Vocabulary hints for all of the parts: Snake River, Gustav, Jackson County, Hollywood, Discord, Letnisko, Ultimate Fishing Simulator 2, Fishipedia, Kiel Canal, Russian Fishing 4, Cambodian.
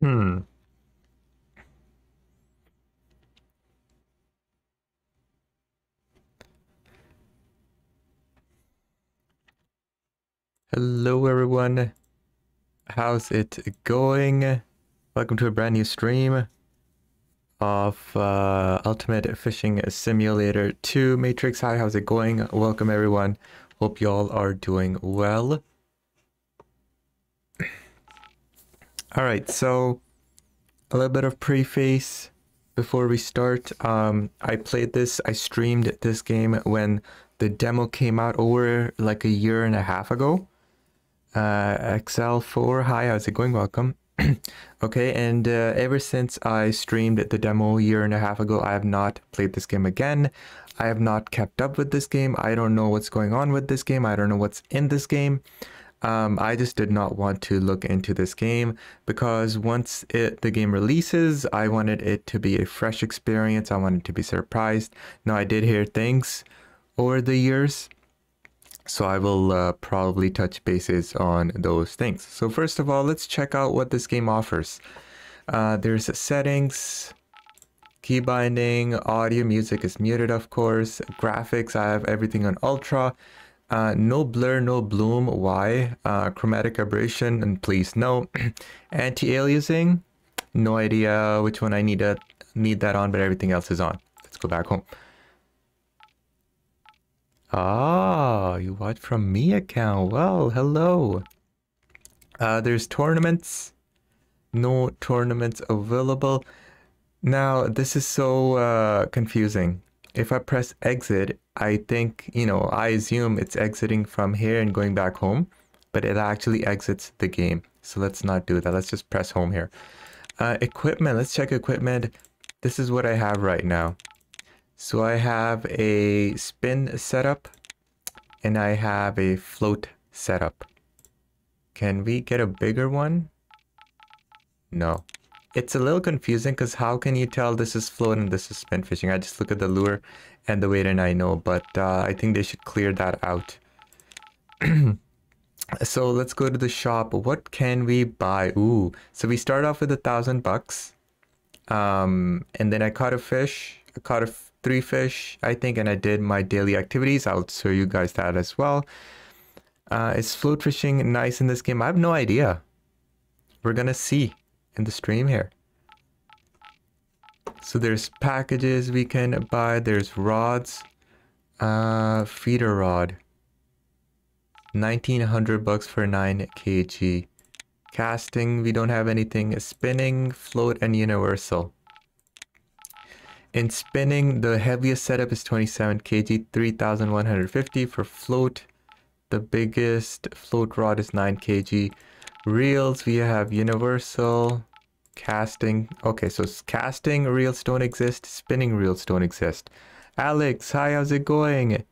Hmm. Hello everyone, how's it going? Welcome to a brand new stream of Ultimate Fishing Simulator 2. Matrix, hi, how's it going? Welcome everyone, hope y'all are doing well. Alright, so a little bit of preface before we start. I streamed this game when the demo came out over like a year and a half ago. XL4, hi, how's it going? Welcome. Okay, and ever since I streamed the demo a year and a half ago, I have not played this game again. I have not kept up with this game. I don't know what's going on with this game. I don't know what's in this game. I just did not want to look into this game because once the game releases, I wanted it to be a fresh experience. I wanted to be surprised. Now, I did hear things over the years, so I will probably touch bases on those things. So first of all, let's check out what this game offers. There's settings, key binding, audio, music is muted, of course. Graphics, I have everything on ultra. No blur, no bloom, why? Chromatic aberration, and please no. Anti-aliasing, no idea which one I need that on, but everything else is on. Let's go back home. Ah, you watch from me account. Well, hello. There's tournaments. No tournaments available. Now, this is so confusing. If I press exit, I think, you know, I assume it's exiting from here and going back home, but it actually exits the game. So let's not do that. Let's just press home here. Equipment, let's check equipment. This is what I have right now. So I have a spin setup and I have a float setup. Can we get a bigger one? No. It's a little confusing because how can you tell this is float and this is spin fishing? I just look at the lure and the weight and I know, but I think they should clear that out. So let's go to the shop. What can we buy? Ooh, so we start off with $1,000. And then I caught a fish. I caught three fish, I think, and I did my daily activities. I'll show you guys that as well. Is float fishing nice in this game? I have no idea. We're gonna see in the stream here. So there's packages we can buy. There's rods. Feeder rod. 1900 bucks for 9 kg. Casting, we don't have anything. Spinning, float, and universal. In spinning, the heaviest setup is 27 kg, 3,150 for float. The biggest float rod is 9 kg. Reels, we have universal, casting. Okay, so casting reels don't exist, spinning reels don't exist. Alex, hi, how's it going?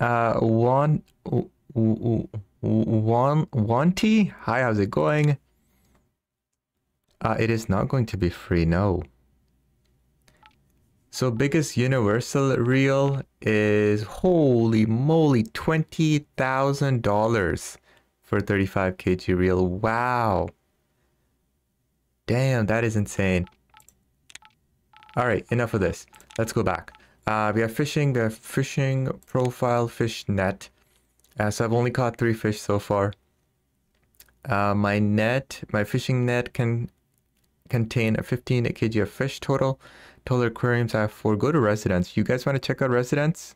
Wanty, hi, how's it going? It is not going to be free, no. So biggest universal reel is, holy moly, $20,000 for 35 kg reel. Wow. Damn, that is insane. All right, enough of this. Let's go back. We have fishing, the fishing profile, fish net. So I've only caught 3 fish so far. My fishing net can contain 15 kg of fish total. Total aquariums I have 4. Go to residence. You guys want to check out residence?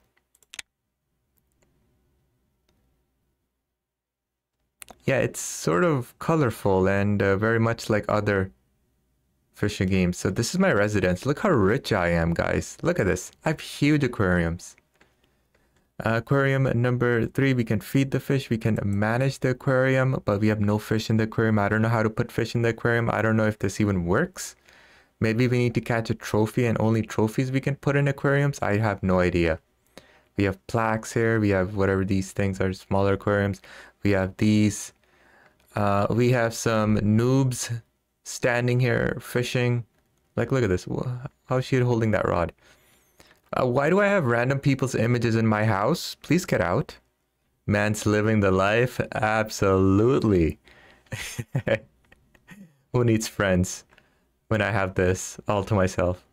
Yeah, it's sort of colorful and very much like other fishing games. So this is my residence. Look how rich I am, guys. Look at this. I have huge aquariums. Aquarium number 3, we can feed the fish, we can manage the aquarium, but we have no fish in the aquarium. I don't know how to put fish in the aquarium. I don't know if this even works. Maybe we need to catch a trophy and only trophies we can put in aquariums. I have no idea. We have plaques here. We have whatever these things are, smaller aquariums. We have these. We have some noobs standing here fishing. Like, look at this. How is she holding that rod? Why do I have random people's images in my house? Please get out. Man's living the life. Absolutely. Who needs friends when I have this all to myself?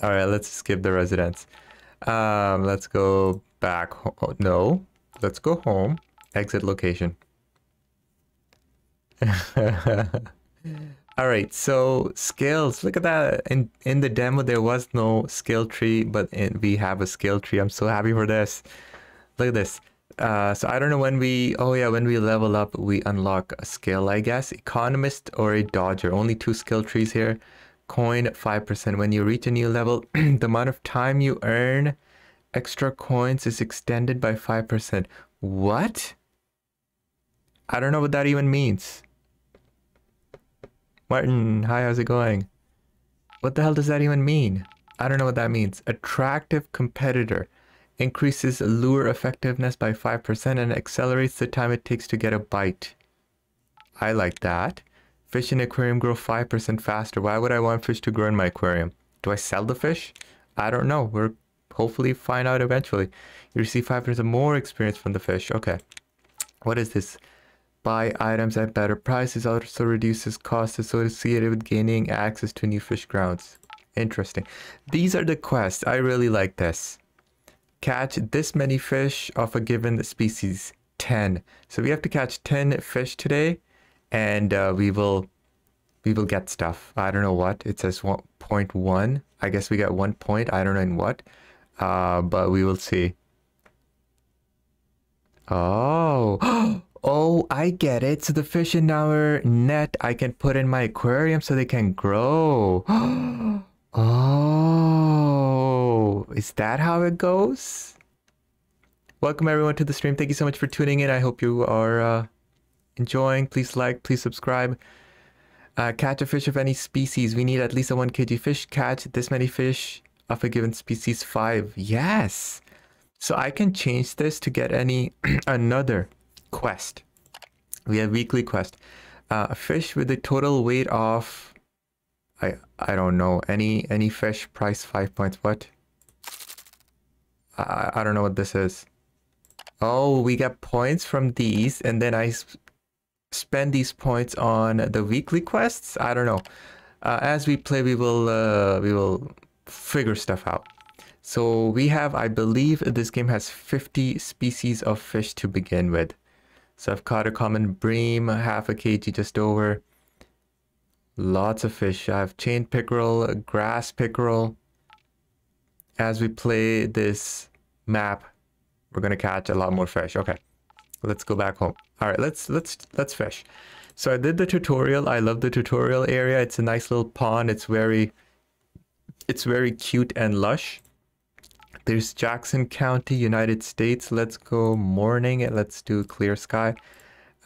All right, let's skip the residence. Let's go back. No, let's go home. Exit location. All right, so skills. Look at that. In the demo, there was no skill tree, but we have a skill tree. I'm so happy for this. Look at this. So I don't know when we... Oh, yeah, when we level up, we unlock a skill, I guess. Economist or a dodger. Only two skill trees here. Coin 5%. When you reach a new level, the amount of time you earn extra coins is extended by 5%. What? I don't know what that even means. Martin, hi, how's it going? What the hell does that even mean? I don't know what that means. Attractive competitor increases lure effectiveness by 5% and accelerates the time it takes to get a bite. I like that. Fish in aquarium grow 5% faster. Why would I want fish to grow in my aquarium? Do I sell the fish? I don't know. We'll hopefully find out eventually. You receive 5% more experience from the fish. Okay. What is this? Buy items at better prices, also reduces costs associated with gaining access to new fish grounds. Interesting. These are the quests. I really like this. Catch this many fish of a given species. 10. So we have to catch 10 fish today, and we will get stuff. I don't know what. It says 1.1. I guess we got 1 point. I don't know in what, but we will see. Oh. Oh, I get it. So the fish in our net, I can put in my aquarium so they can grow. Oh, is that how it goes? Welcome everyone to the stream. Thank you so much for tuning in. I hope you are enjoying. Please like, please subscribe. Catch a fish of any species. We need at least a 1 kg fish. Catch this many fish of a given species. 5. Yes. So I can change this to get any another quest. We have weekly quest. A fish with a total weight of I don't know, any fish, price 5 points. What? I don't know what this is. Oh, we get points from these, and then I spend these points on the weekly quests. I don't know. As we play, we will figure stuff out. So we have, I believe this game has 50 species of fish to begin with. So I've caught a common bream, half a kg, just over. Lots of fish. I have chain pickerel, grass pickerel. As we play this map, we're gonna catch a lot more fish. Okay, let's go back home. All right, let's fish. So I did the tutorial. I love the tutorial area. It's a nice little pond. It's very cute and lush. There's Jackson County, United States. Let's go morning. Let's do clear sky.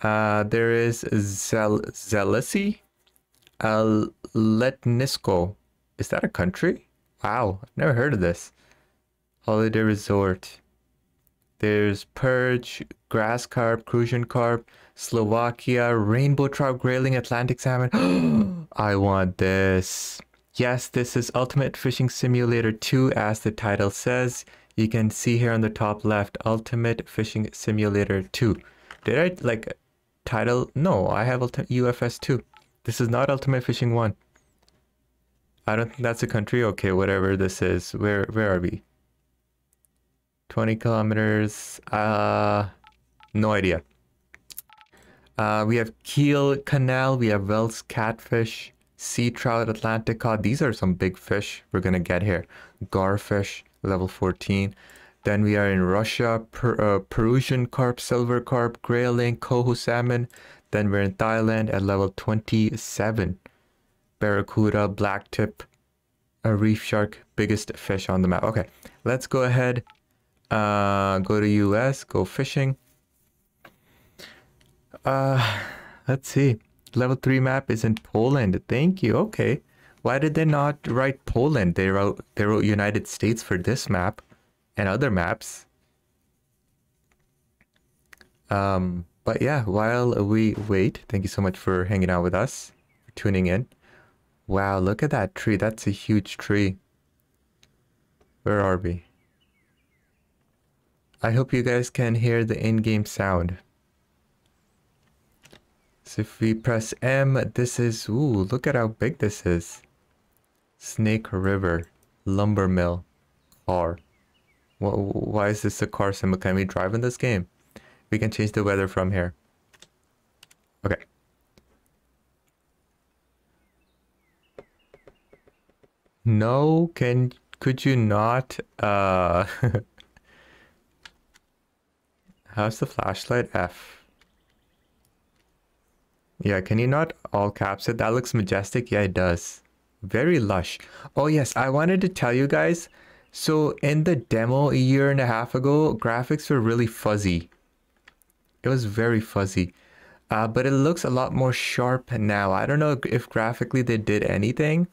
There is Zelisi. Letnisko. Is that a country? Wow, I've never heard of this. Holiday resort. There's perch, grass carp, Crucian carp, Slovakia, rainbow trout, grayling, Atlantic salmon. I want this. Yes, this is Ultimate Fishing Simulator 2, as the title says. You can see here on the top left, Ultimate Fishing Simulator 2. Did I, like, title? No, I have UFS 2. This is not Ultimate Fishing 1. I don't think that's a country. Okay, whatever this is. Where are we? 20 kilometers. No idea. We have Kiel Canal. We have Wells catfish. Sea trout, Atlantic cod. These are some big fish we're gonna get here. Garfish, level 14. Then we are in Russia. Peruvian carp, silver carp, grayling, coho salmon. Then we're in Thailand at level 27. Barracuda, blacktip, a reef shark, biggest fish on the map. Okay, let's go ahead. Go to US. Go fishing. Let's see. Level 3 map is in Poland. Thank you. Okay. Why did they not write Poland? They wrote United States for this map and other maps. But yeah, while we wait, thank you so much for hanging out with us, for tuning in. Wow, look at that tree. That's a huge tree. Where are we? I hope you guys can hear the in-game sound. So if we press M, this is, ooh, look at how big this is. Snake River, lumber mill, car. Well, why is this a car symbol? Can we drive in this game? We can change the weather from here. Okay. No, could you not, how's the flashlight? F. Yeah, can you not all caps it? That looks majestic. Yeah, it does. Very lush. Oh yes, I wanted to tell you guys. So in the demo a year and a half ago, graphics were really fuzzy. It was very fuzzy. But it looks a lot more sharp now. I don't know if graphically they did anything.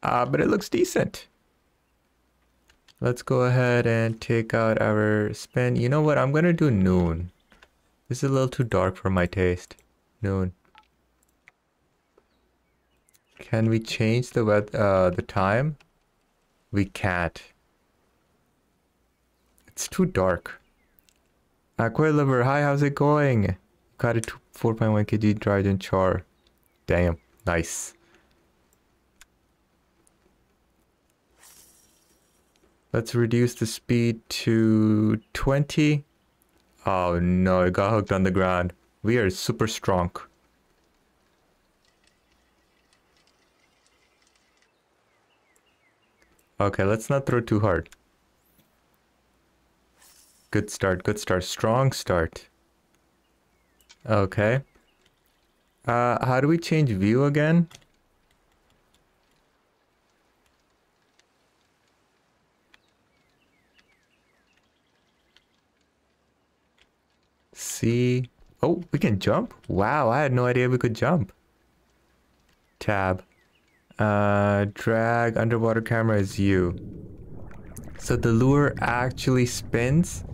But it looks decent. Let's go ahead and take out our spin. You know what? I'm going to do noon. This is a little too dark for my taste. Noon. Can we change the time? We can't. It's too dark. Aquiliver, hi, how's it going? Got a 4.1 kg dried in char. Damn, nice. Let's reduce the speed to 20. Oh no, it got hooked on the ground. We are super strong. Okay, let's not throw too hard. Good start, good start. Strong start. Okay. How do we change view again? See. Oh, we can jump? Wow, I had no idea we could jump. Tab. Drag underwater camera is U. So the lure actually spins.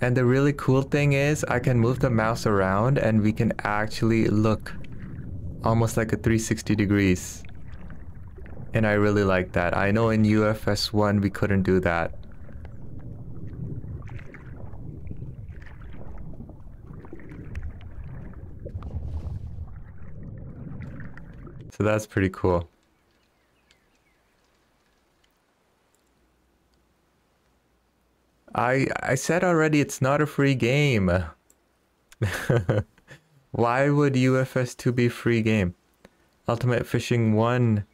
And the really cool thing is I can move the mouse around and we can actually look almost like a 360 degrees. And I really like that. I know in UFS1 we couldn't do that. So that's pretty cool. I said already, it's not a free game. Why would UFS2 be a free game? Ultimate Fishing 1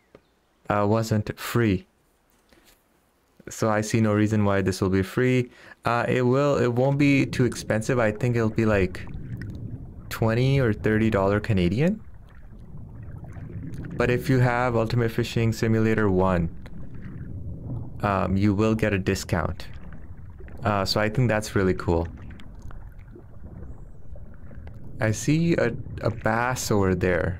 wasn't free. So I see no reason why this will be free. It won't be too expensive. I think it'll be like $20 or $30 Canadian. But if you have Ultimate Fishing Simulator 1, you will get a discount. So I think that's really cool. I see a bass over there.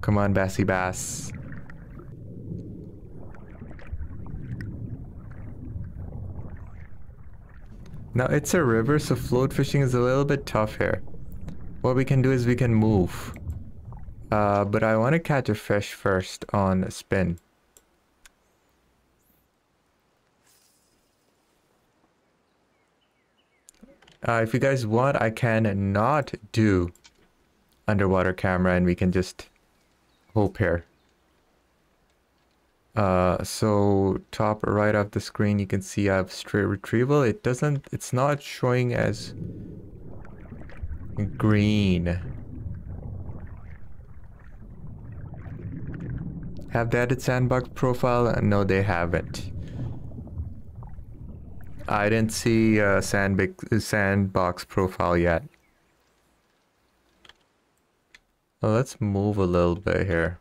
Come on, bassy bass. Now it's a river, so float fishing is a little bit tough here. What we can do is we can move. But I want to catch a fish first on a spin. If you guys want, I can not do underwater camera and we can just hope here. So top right of the screen, you can see I have straight retrieval. It's not showing as green. Have they added sandbox profile? No, they haven't. I didn't see a sandbox profile yet. Well, let's move a little bit here.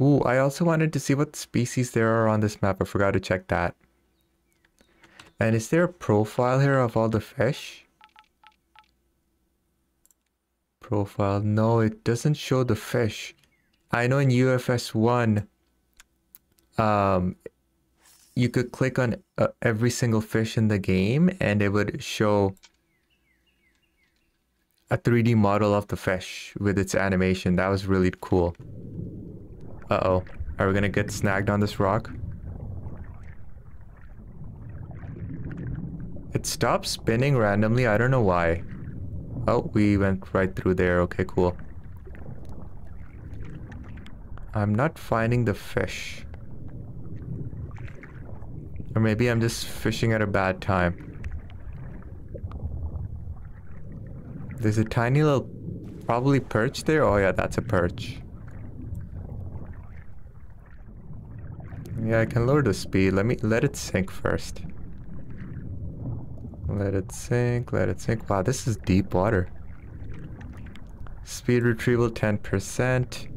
Ooh, I also wanted to see what species there are on this map. I forgot to check that. And is there a profile here of all the fish? Profile. No, it doesn't show the fish. I know in UFS1, you could click on every single fish in the game and it would show a 3D model of the fish with its animation. That was really cool. Uh-oh. Are we gonna get snagged on this rock? It stopped spinning randomly. I don't know why. Oh, we went right through there. Okay, cool. I'm not finding the fish. Or maybe I'm just fishing at a bad time. There's a tiny little, probably perch there. Oh yeah, that's a perch. Yeah, I can lower the speed. Let it sink first. Let it sink, let it sink. Wow, this is deep water. Speed retrieval 10%.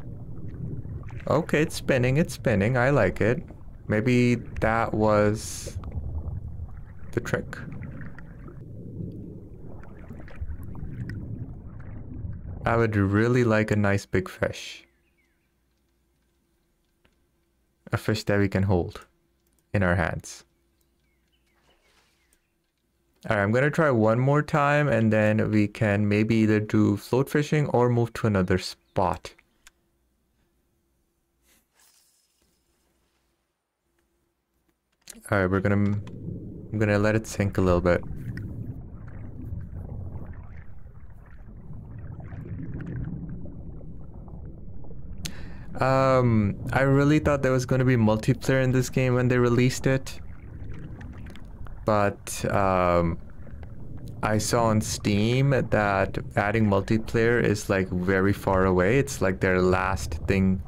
Okay, it's spinning, it's spinning. I like it. Maybe that was the trick. I would really like a nice big fish. A fish that we can hold in our hands. Alright, I'm gonna try one more time and then we can maybe either do float fishing or move to another spot. Alright, I'm gonna let it sink a little bit. I really thought there was going to be multiplayer in this game when they released it. But, I saw on Steam that adding multiplayer is like very far away. It's like their last thing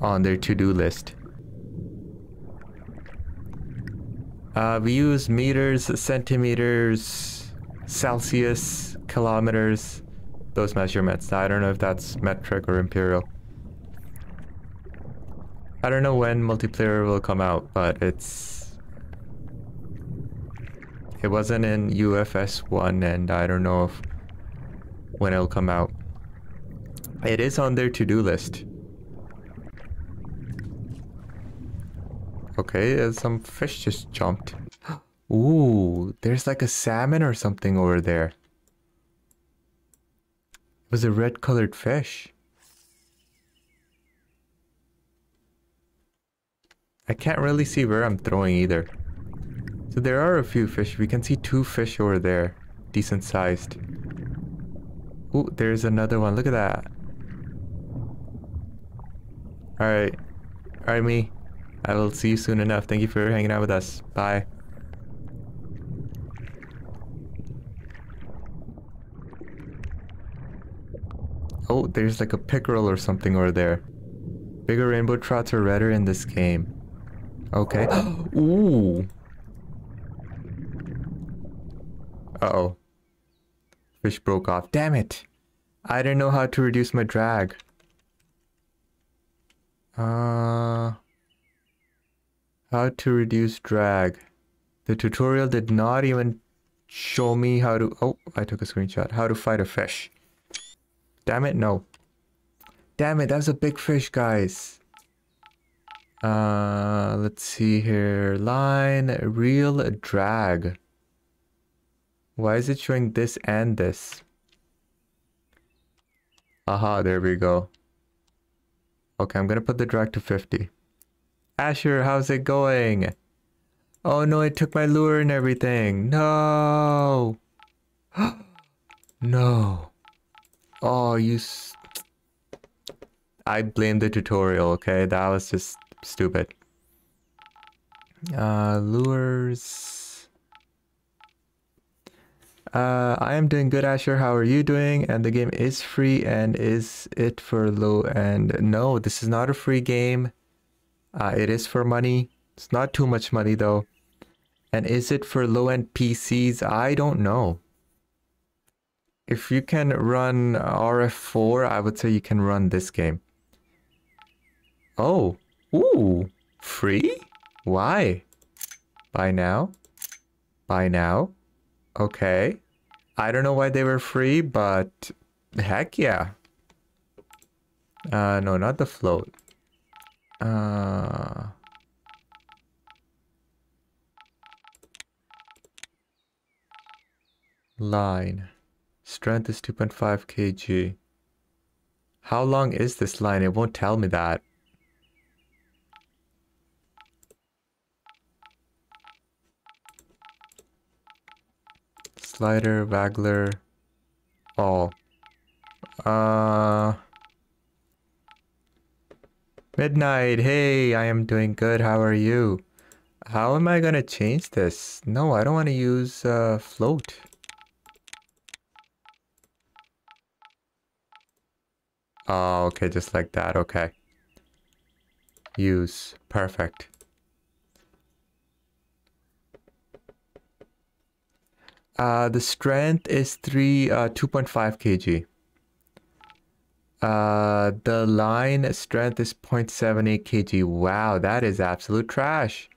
on their to-do list. We use meters, centimeters, Celsius, kilometers, those measurements. I don't know if that's metric or imperial. I don't know when multiplayer will come out, but it wasn't in UFS 1, and I don't know when it'll come out. It is on their to-do list. Okay, some fish just jumped. Ooh, there's like a salmon or something over there. It was a red-colored fish. I can't really see where I'm throwing either. So there are a few fish. We can see two fish over there. Decent sized. Ooh, there's another one. Look at that. Alright. Alright, me. I will see you soon enough. Thank you for hanging out with us. Bye. Oh, there's like a pickerel or something over there. Bigger rainbow trots are redder in this game. Okay. Ooh. Uh-oh. Fish broke off. Damn it. I didn't know how to reduce my drag. How to reduce drag. The tutorial did not even show me how to... Oh, I took a screenshot. How to fight a fish. Damn it, no. Damn it, that's a big fish, guys. Let's see here. Line, reel, drag. Why is it showing this and this? Aha, there we go. Okay, I'm gonna put the drag to 50. Asher, how's it going? Oh no, it took my lure and everything. No! No. Oh, you... I blame the tutorial, okay? That was just stupid. Lures... I am doing good, Asher. How are you doing? And the game is free, and is it for low end? No, this is not a free game. It is for money. It's not too much money, though. And is it for low-end PCs? I don't know. If you can run RF4, I would say you can run this game. Oh, ooh, free? Why? Buy now? Buy now? Okay. I don't know why they were free, but heck yeah. No, not the float. Line. Strength is 2.5 kg. How long is this line? It won't tell me that. slider, waggler, all. Midnight, hey, I am doing good, how are you? How am I gonna change this? No, I don't want to use float. Oh, okay, just like that, okay. Use, perfect. The strength is 2.5 kg. The line strength is 0.78 kg. Wow, that is absolute trash.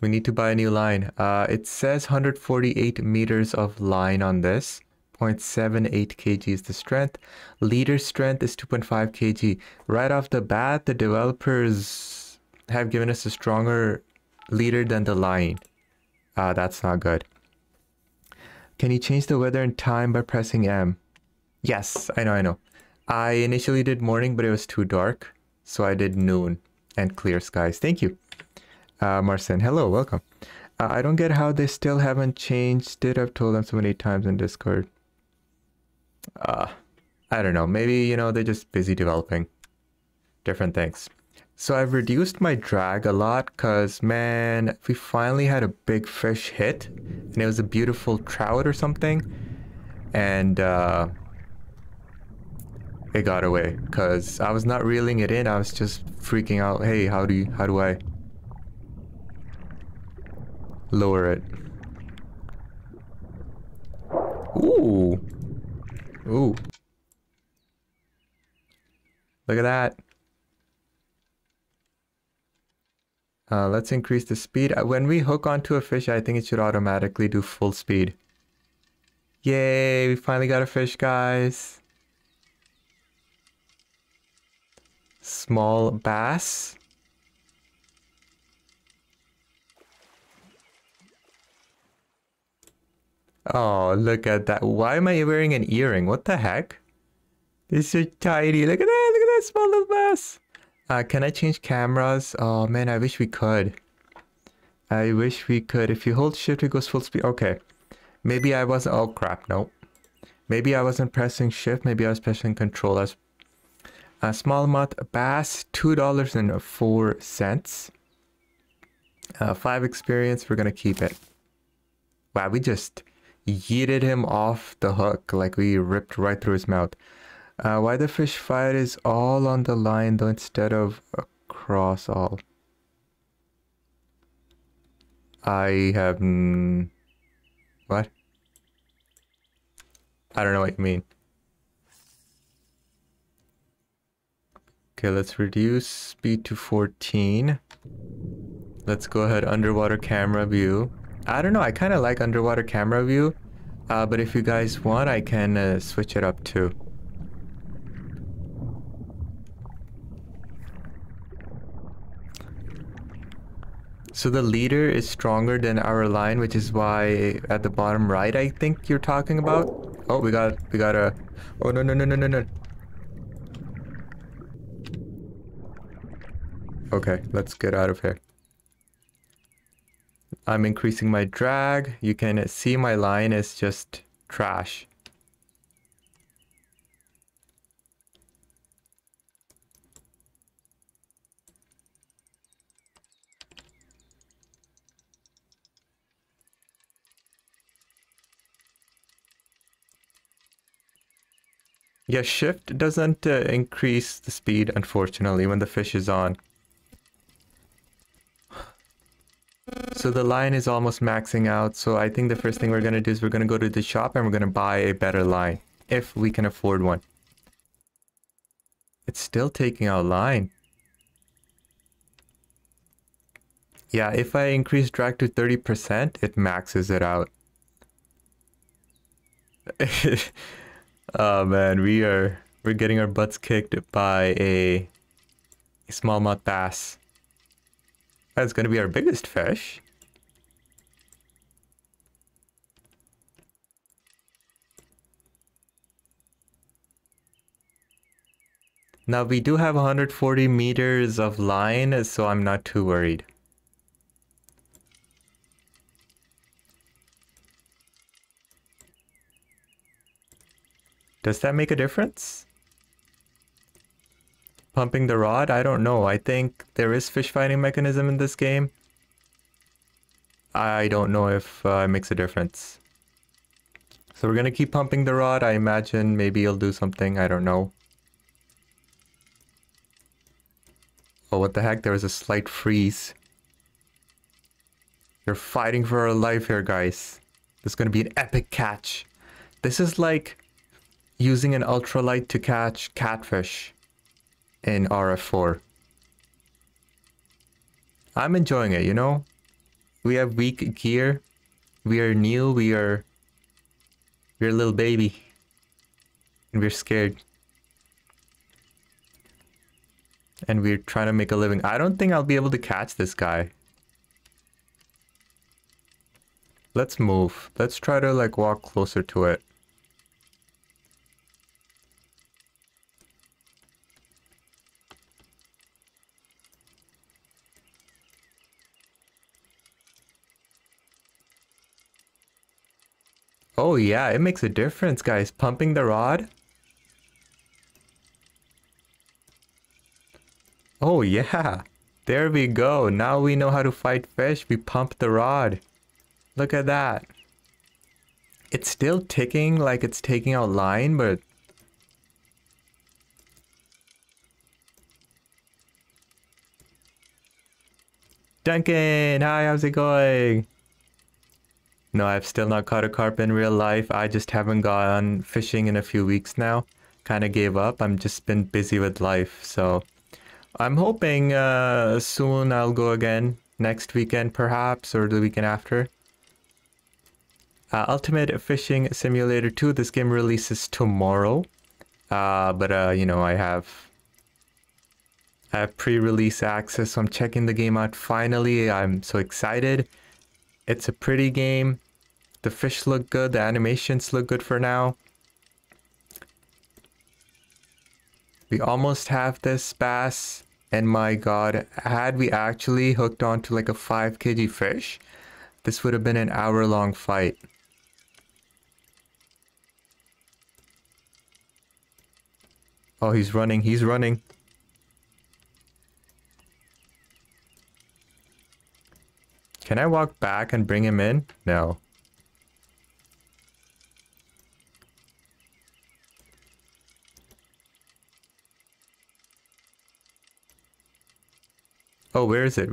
We need to buy a new line. It says 148 meters of line on this. 0.78 kg is the strength. Leader strength is 2.5 kg. Right off the bat, the developers have given us a stronger leader than the line. That's not good. Can you change the weather and time by pressing M? Yes, I know. I initially did morning, but it was too dark. So I did noon and clear skies. Thank you. Marcin, hello, welcome. I don't get how they still haven't changed it. I've told them so many times in Discord. I don't know. Maybe, you know, they're just busy developing different things. So I've reduced my drag a lot because, man, we finally had a big fish hit. And it was a beautiful trout or something. And it got away because I was not reeling it in. I was just freaking out. Hey, how do I lower it? Ooh. Ooh. Look at that. Let's increase the speed. When we hook onto a fish, I think it should automatically do full speed. Yay, we finally got a fish, guys. Small bass. Oh, look at that. Why am I wearing an earring? What the heck? This is tidy. Look at that small little bass. Can I change cameras? Oh man, I wish we could. I wish we could. If you hold shift, it goes full speed. Okay. Maybe I wasn't... Oh crap, nope. Maybe I wasn't pressing shift. Maybe I was pressing control. As a smallmouth bass, $2.04. 5 experience, we're gonna keep it. Wow, we just yeeted him off the hook. Like we ripped right through his mouth. Why the fish fight is all on the line though instead of across all? I have... what? I don't know what you mean. Okay, let's reduce speed to 14. Let's go ahead, underwater camera view. I don't know, I kind of like underwater camera view. But if you guys want, I can switch it up too. So the leader is stronger than our line, which is why at the bottom right, I think you're talking about. Oh, we got a... Oh, no. Okay, let's get out of here. I'm increasing my drag. You can see my line is just trash. Yeah, shift doesn't increase the speed, unfortunately, when the fish is on. So the line is almost maxing out, so I think the first thing we're going to do is we're going to go to the shop and we're going to buy a better line, if we can afford one. It's still taking our line. Yeah, if I increase drag to 30%, it maxes it out. Oh man, we're getting our butts kicked by a smallmouth bass. That's gonna be our biggest fish. Now we do have 140 meters of line, so I'm not too worried. Does that make a difference? Pumping the rod? I don't know. I think there is fish fighting mechanism in this game. I don't know if it makes a difference. So we're gonna keep pumping the rod. I imagine maybe it'll do something. I don't know. Oh, what the heck? There was a slight freeze. You're fighting for our life here, guys. This is gonna be an epic catch. This is like using an ultralight to catch catfish in RF4. I'm enjoying it, you know? We have weak gear. We are new. We're a little baby. And we're scared. And we're trying to make a living. I don't think I'll be able to catch this guy. Let's move. Let's try to like walk closer to it. Oh yeah, it makes a difference, guys. Pumping the rod. Oh yeah, there we go. Now we know how to fight fish. We pump the rod. Look at that. It's still ticking like it's taking out line, but... Duncan, hi, how's it going? No, I've still not caught a carp in real life. I just haven't gone fishing in a few weeks now. Kind of gave up. I'm just been busy with life. So I'm hoping soon I'll go again. Next weekend perhaps, or the weekend after. Ultimate Fishing Simulator 2. This game releases tomorrow. But you know, I have pre-release access, so I'm checking the game out finally. I'm so excited. It's a pretty game. The fish look good, the animations look good for now. We almost have this bass, and my god, had we actually hooked onto like a 5 kg fish, this would have been an hour-long fight. Oh, he's running. Can I walk back and bring him in? No. Oh, where is it?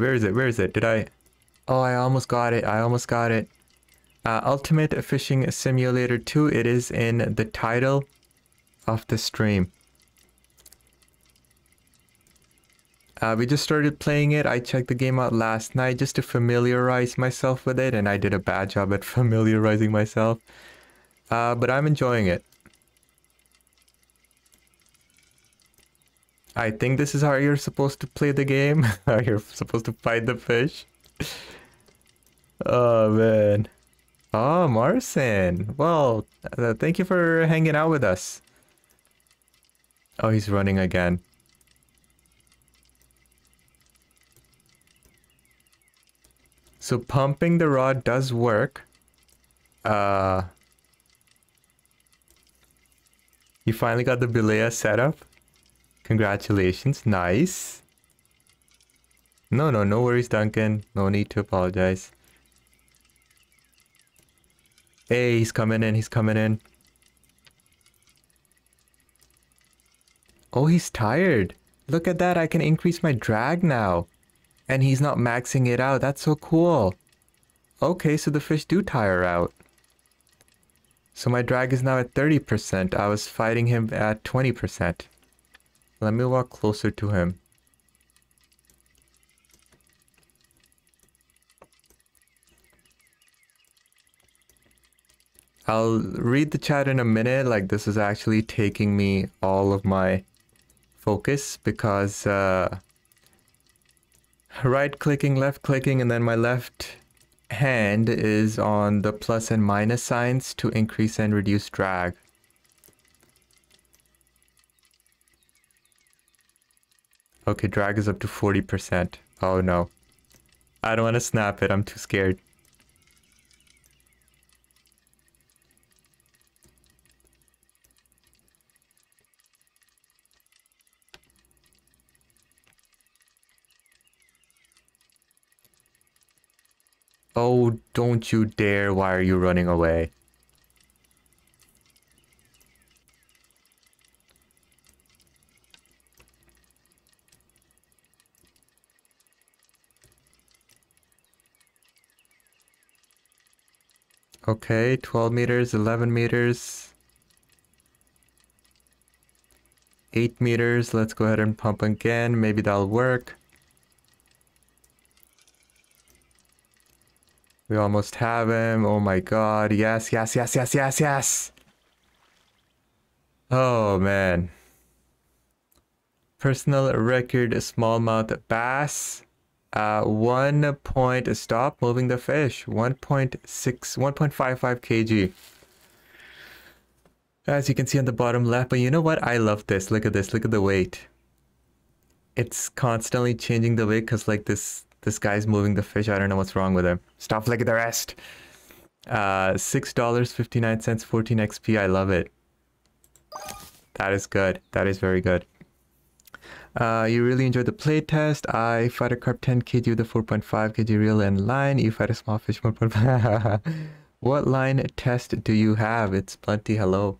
Oh, I almost got it. Ultimate Fishing Simulator 2, it is in the title of the stream. We just started playing it. I checked the game out last night just to familiarize myself with it, and I did a bad job at familiarizing myself. But I'm enjoying it. I think this is how you're supposed to play the game. You're supposed to fight the fish. Oh, man. Oh, Marcin. Well, thank you for hanging out with us. Oh, he's running again. So pumping the rod does work. You finally got the Bilea set up. Congratulations. Nice. No worries, Duncan. No need to apologize. Hey, he's coming in. Oh, he's tired. Look at that. I can increase my drag now. And he's not maxing it out. That's so cool. Okay, so the fish do tire out. So my drag is now at 30%. I was fighting him at 20%. Let me walk closer to him. I'll read the chat in a minute. Like, this is actually taking me all of my focus because... right clicking, left clicking, and then my left hand is on the plus and minus signs to increase and reduce drag. Okay, drag is up to 40%. Oh no. I don't want to snap it, I'm too scared. Oh, don't you dare. Why are you running away? Okay, 12 meters, 11 meters, 8 meters. Let's go ahead and pump again. Maybe that'll work. We almost have him. Oh my god. Yes, yes, yes, yes, yes, yes. Oh man. Personal record smallmouth bass. 1 point, stop moving the fish, 1.6, 1.55 kg. As you can see on the bottom left, but you know what? I love this, look at the weight. It's constantly changing the weight because like this guy's moving the fish, I don't know what's wrong with him. Stop looking at the rest. $6.59, 14 XP, I love it. That is good, that is very good. You really enjoyed the playtest. I fight a carp 10 kg with a 4.5 kg reel and line. You fight a small fish 1.5. What line test do you have? It's plenty. Hello.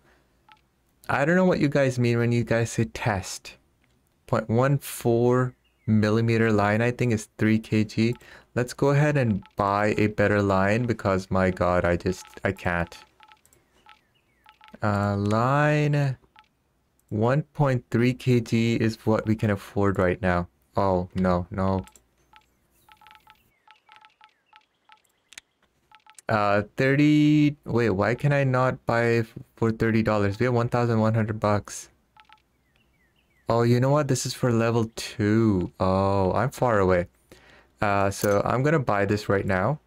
I don't know what you guys mean when you guys say test. 0.14 millimeter line, I think, is 3 kg. Let's go ahead and buy a better line because my god, I can't. Line. 1.3 kg is what we can afford right now. Oh, no, no. 30... Wait, why can I not buy for $30? We have 1,100 bucks. Oh, you know what? This is for level 2. Oh, I'm far away. So I'm gonna buy this right now.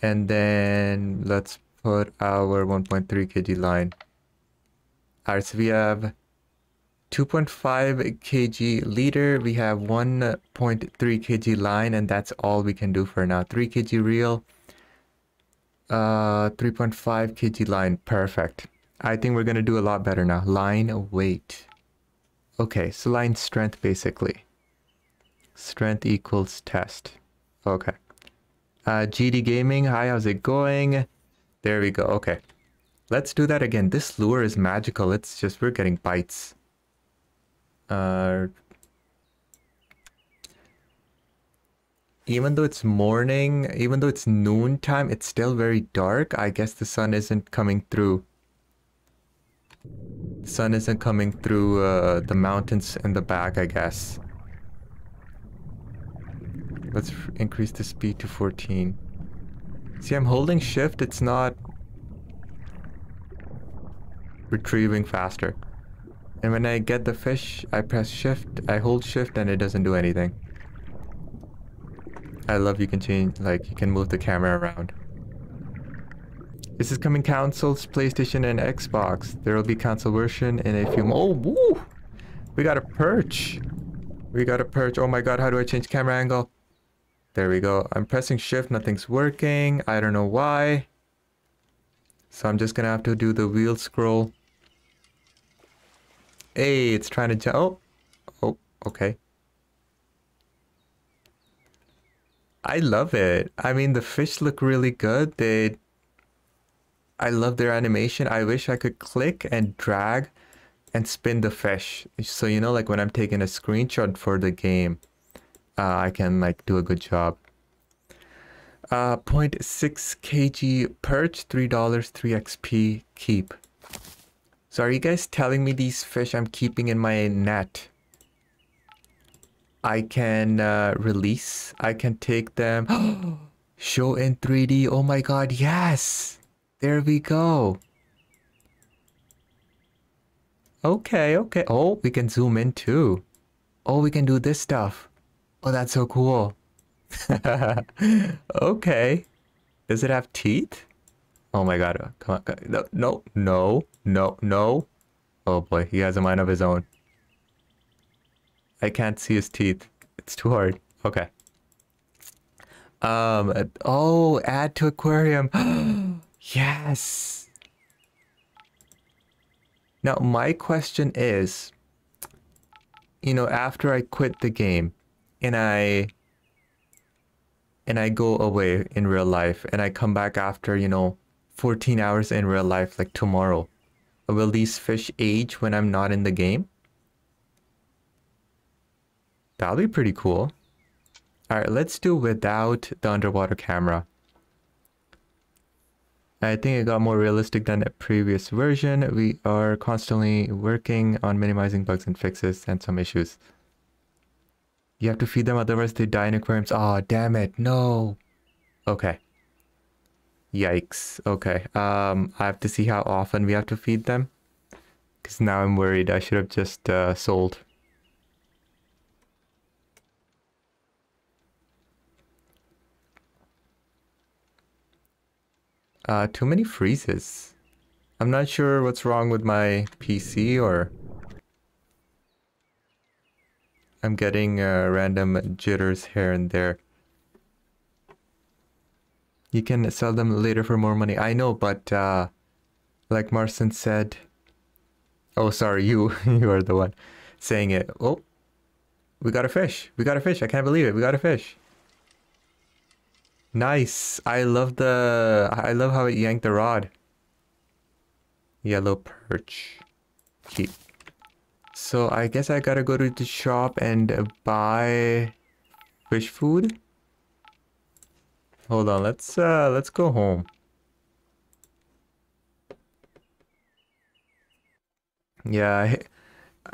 And then let's... put our 1.3 kg line. Alright, so we have 2.5 kg leader. We have 1.3 kg line, and that's all we can do for now. 3 kg reel. 3.5 kg line. Perfect. I think we're gonna do a lot better now. Line weight. Okay, so line strength basically. Strength equals test. Okay. GD Gaming, hi, how's it going? There we go. Okay, let's do that again. This lure is magical. It's just we're getting bites. Even though it's morning, even though it's noontime, it's still very dark. I guess the sun isn't coming through. The sun isn't coming through the mountains in the back, I guess. Let's increase the speed to 14. See, I'm holding shift, it's not retrieving faster. And when I get the fish, I press shift, I hold shift, and it doesn't do anything. I love you can change, like, you can move the camera around. This is coming consoles, PlayStation and Xbox. There will be console version in a few... Oh, woo! We got a perch! We got a perch. Oh my god, how do I change camera angle? There we go. I'm pressing shift, nothing's working. I don't know why. So I'm just gonna have to do the wheel scroll. Hey, it's trying to jump. Oh, oh, okay. I love it. I mean, the fish look really good. I love their animation. I wish I could click and drag and spin the fish. So, you know, like when I'm taking a screenshot for the game. I can like do a good job. 0.6 kg perch, $3, 3 XP, keep. So are you guys telling me these fish I'm keeping in my net, I can release, I can take them, show in 3D, oh my god, yes! There we go. Okay, okay, oh, we can zoom in too. Oh, we can do this stuff. Oh, that's so cool. Okay. Does it have teeth? Oh my god. Come on. No, no, no, no. Oh boy, he has a mind of his own. I can't see his teeth. It's too hard. Okay. Oh, add to aquarium. Yes. Now, my question is, you know, after I quit the game, and I and I go away in real life and I come back after, you know, 14 hours in real life, like tomorrow, will these fish age when I'm not in the game? That'll be pretty cool. All right, let's do without the underwater camera. I think it got more realistic than the previous version. We are constantly working on minimizing bugs and fixes and some issues. You have to feed them, otherwise they die in aquariums. Oh, damn it. No. Okay. Yikes. Okay. I have to see how often we have to feed them, because now I'm worried. I should have just sold. Too many freezes. I'm not sure what's wrong with my PC, or I'm getting random jitters here and there. You can sell them later for more money. I know, but like Marcin said... Oh, sorry, you are the one saying it. Oh, we got a fish. We got a fish. I can't believe it. We got a fish. Nice. I love how it yanked the rod. Yellow perch. Keep. So I guess I gotta go to the shop and buy fish food. Hold on, let's go home. Yeah,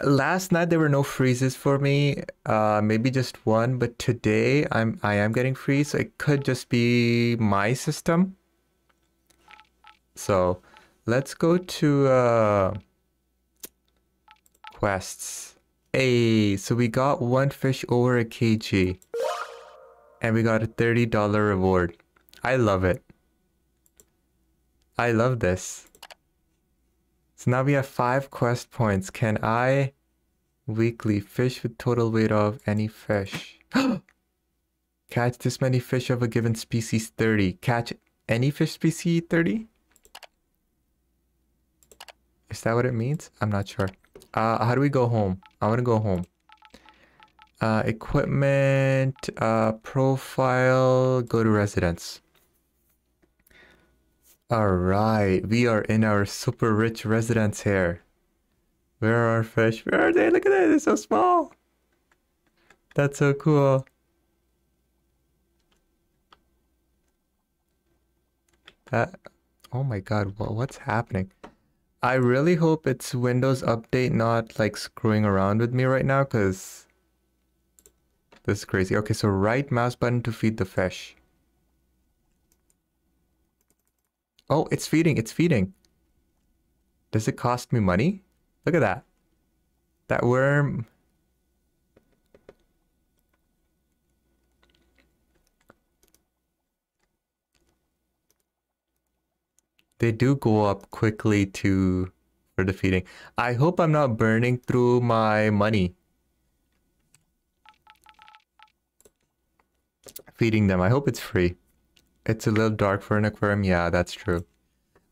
last night there were no freezes for me, maybe just one, but today I am getting freeze. So it could just be my system. So let's go to quests. Hey, so we got one fish over a kg and we got a $30 reward. I love it. I love this. So now we have 5 quest points. Can I weekly fish with total weight of any fish? Catch this many fish of a given species 30. Catch any fish species 30? Is that what it means? I'm not sure. How do we go home? I want to go home. Equipment, profile, go to residence. Alright, we are in our super rich residence here. Where are our fish? Where are they? Look at that, they're so small. That's so cool. Oh my god, what's happening? I really hope it's Windows Update not like screwing around with me right now, because this is crazy. Okay, so right mouse button to feed the fish. Oh, it's feeding, it's feeding. Does it cost me money? Look at that. That worm. They do go up quickly for the feeding. I hope I'm not burning through my money feeding them. I hope it's free. It's a little dark for an aquarium. Yeah, that's true.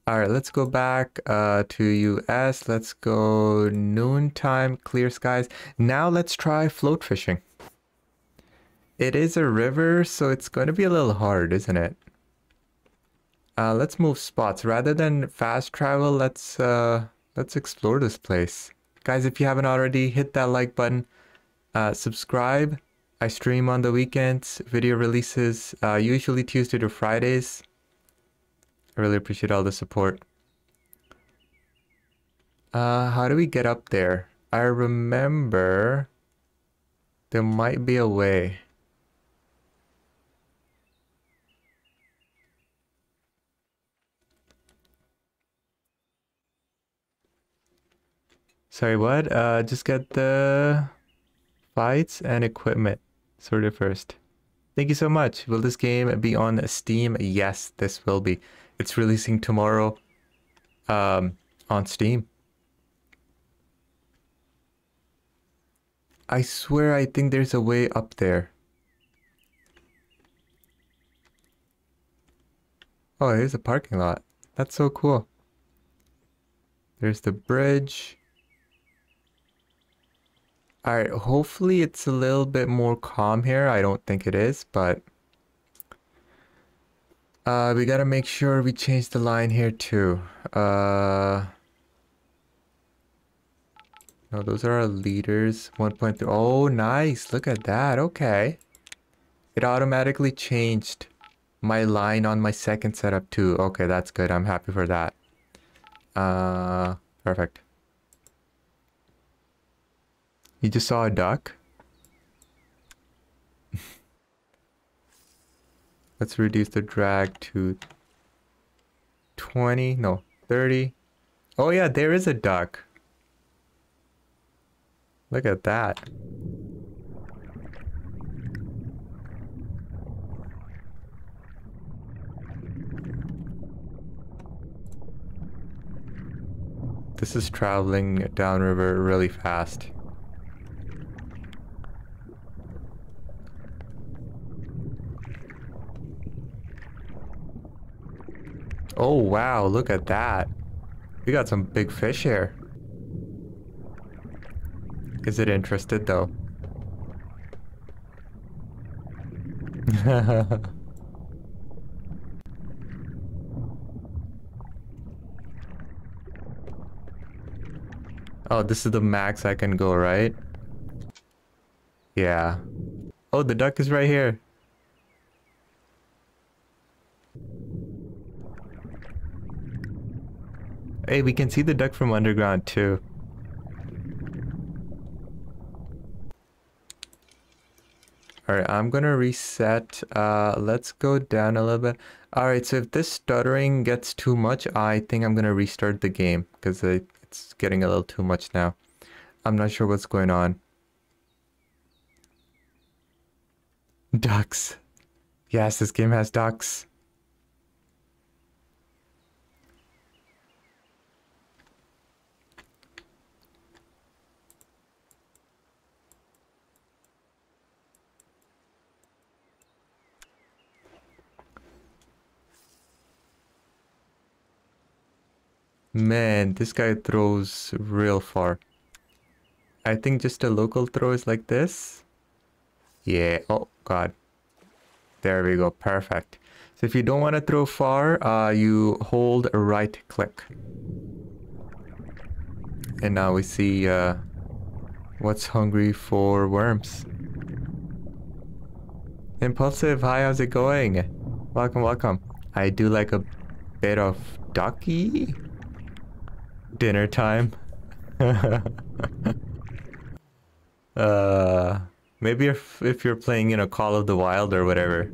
All right, let's go back to US. Let's go noontime, clear skies. Now let's try float fishing. It is a river, so it's going to be a little hard, isn't it? Let's move spots. Rather than fast travel, let's explore this place. Guys, if you haven't already, hit that like button. Subscribe. I stream on the weekends, video releases, usually Tuesday to Fridays. I really appreciate all the support. How do we get up there? I remember there might be a way. Sorry, what? Just get the fights and equipment sorted first. Thank you so much. Will this game be on Steam? Yes, this will be. It's releasing tomorrow on Steam. I swear I think there's a way up there. Oh, here's a parking lot. That's so cool. There's the bridge. Alright, hopefully it's a little bit more calm here. I don't think it is, but We gotta make sure we change the line here too. No, those are our leaders. 1.3. Oh, nice. Look at that. Okay. It automatically changed my line on my second setup too. Okay, that's good. I'm happy for that. Perfect. You just saw a duck? Let's reduce the drag to 20. No, 30. Oh yeah, there is a duck. Look at that. This is traveling downriver really fast. Oh wow, look at that. We got some big fish here. Is it interested though? Oh, this is the max I can go, right? Yeah. Oh, the duck is right here. Hey, we can see the duck from underground too. Alright, I'm gonna reset. Let's go down a little bit. Alright, so if this stuttering gets too much, I think I'm gonna restart the game because it's getting a little too much now. I'm not sure what's going on. Ducks. Yes, this game has ducks. Man, this guy throws real far. I think just a local throw is like this. Yeah. Oh, God. There we go. Perfect. So if you don't want to throw far, you hold right click. And now we see what's hungry for worms. Impulsive. Hi, how's it going? Welcome, welcome. I do like a bit of ducky. Dinner time. Maybe if you're playing, you know, Call of the Wild or whatever.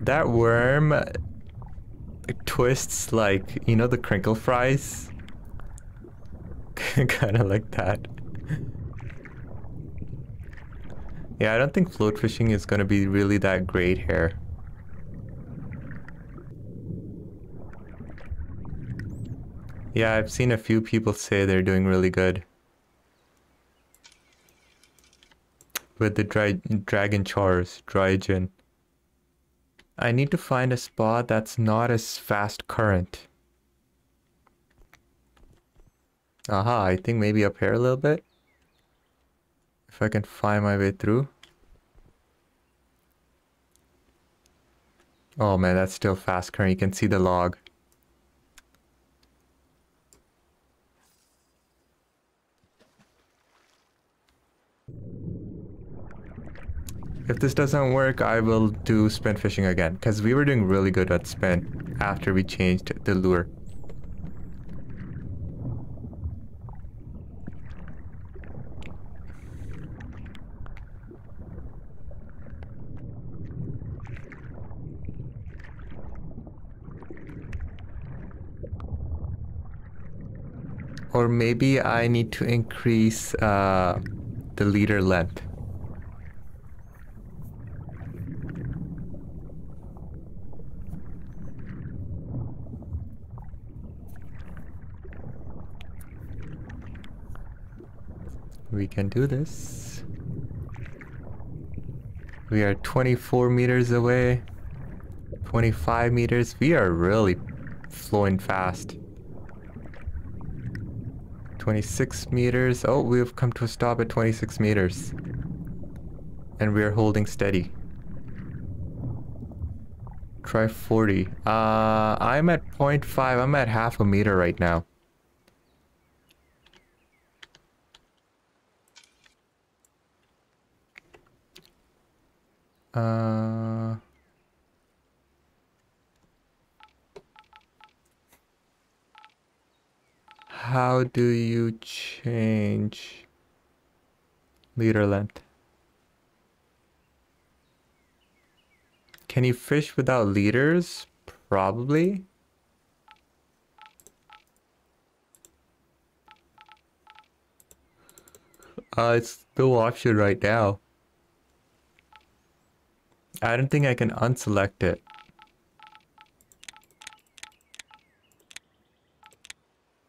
That worm twists like, you know, the crinkle fries? Kinda like that. Yeah, I don't think float fishing is going to be really that great here. Yeah, I've seen a few people say they're doing really good with the dragon chars, drygen. I need to find a spot that's not as fast current. Aha, I think maybe up here a little bit. If I can find my way through. Oh man, that's still fast current. You can see the log. If this doesn't work, I will do spin fishing again. Because we were doing really good at spin after we changed the lure. Or maybe I need to increase the leader length. We can do this. We are 24 meters away. 25 meters. We are really flowing fast. 26 meters. Oh, we've come to a stop at 26 meters. And we are holding steady. Try 40. I'm at 0.5. I'm at half a meter right now. How do you change leader length? Can you fish without leaders? Probably. It's no option right now. I don't think I can unselect it.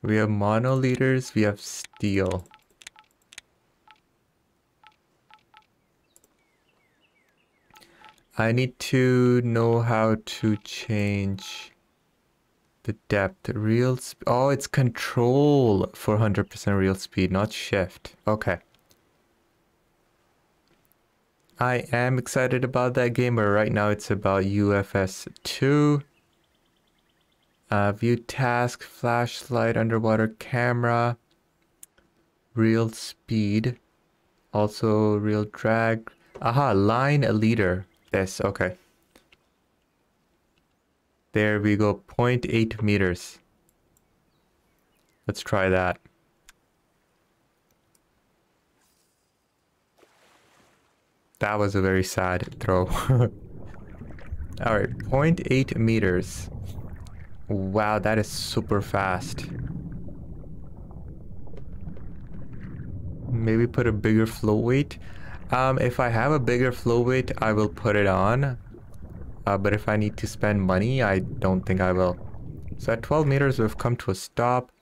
We have mono leaders, we have steel. I need to know how to change the depth. Reel speed. Oh, it's control for 100% reel speed, not shift. Okay. I am excited about that game, but right now it's about UFS 2. View task, flashlight, underwater camera, reel speed, also reel drag. Aha, line a leader. Yes, okay. There we go, 0.8 meters. Let's try that. That was a very sad throw. Alright, 0.8 meters. Wow, that is super fast. Maybe put a bigger float weight. If I have a bigger flow weight, I will put it on. But if I need to spend money, I don't think I will. So at 12 meters, we've come to a stop.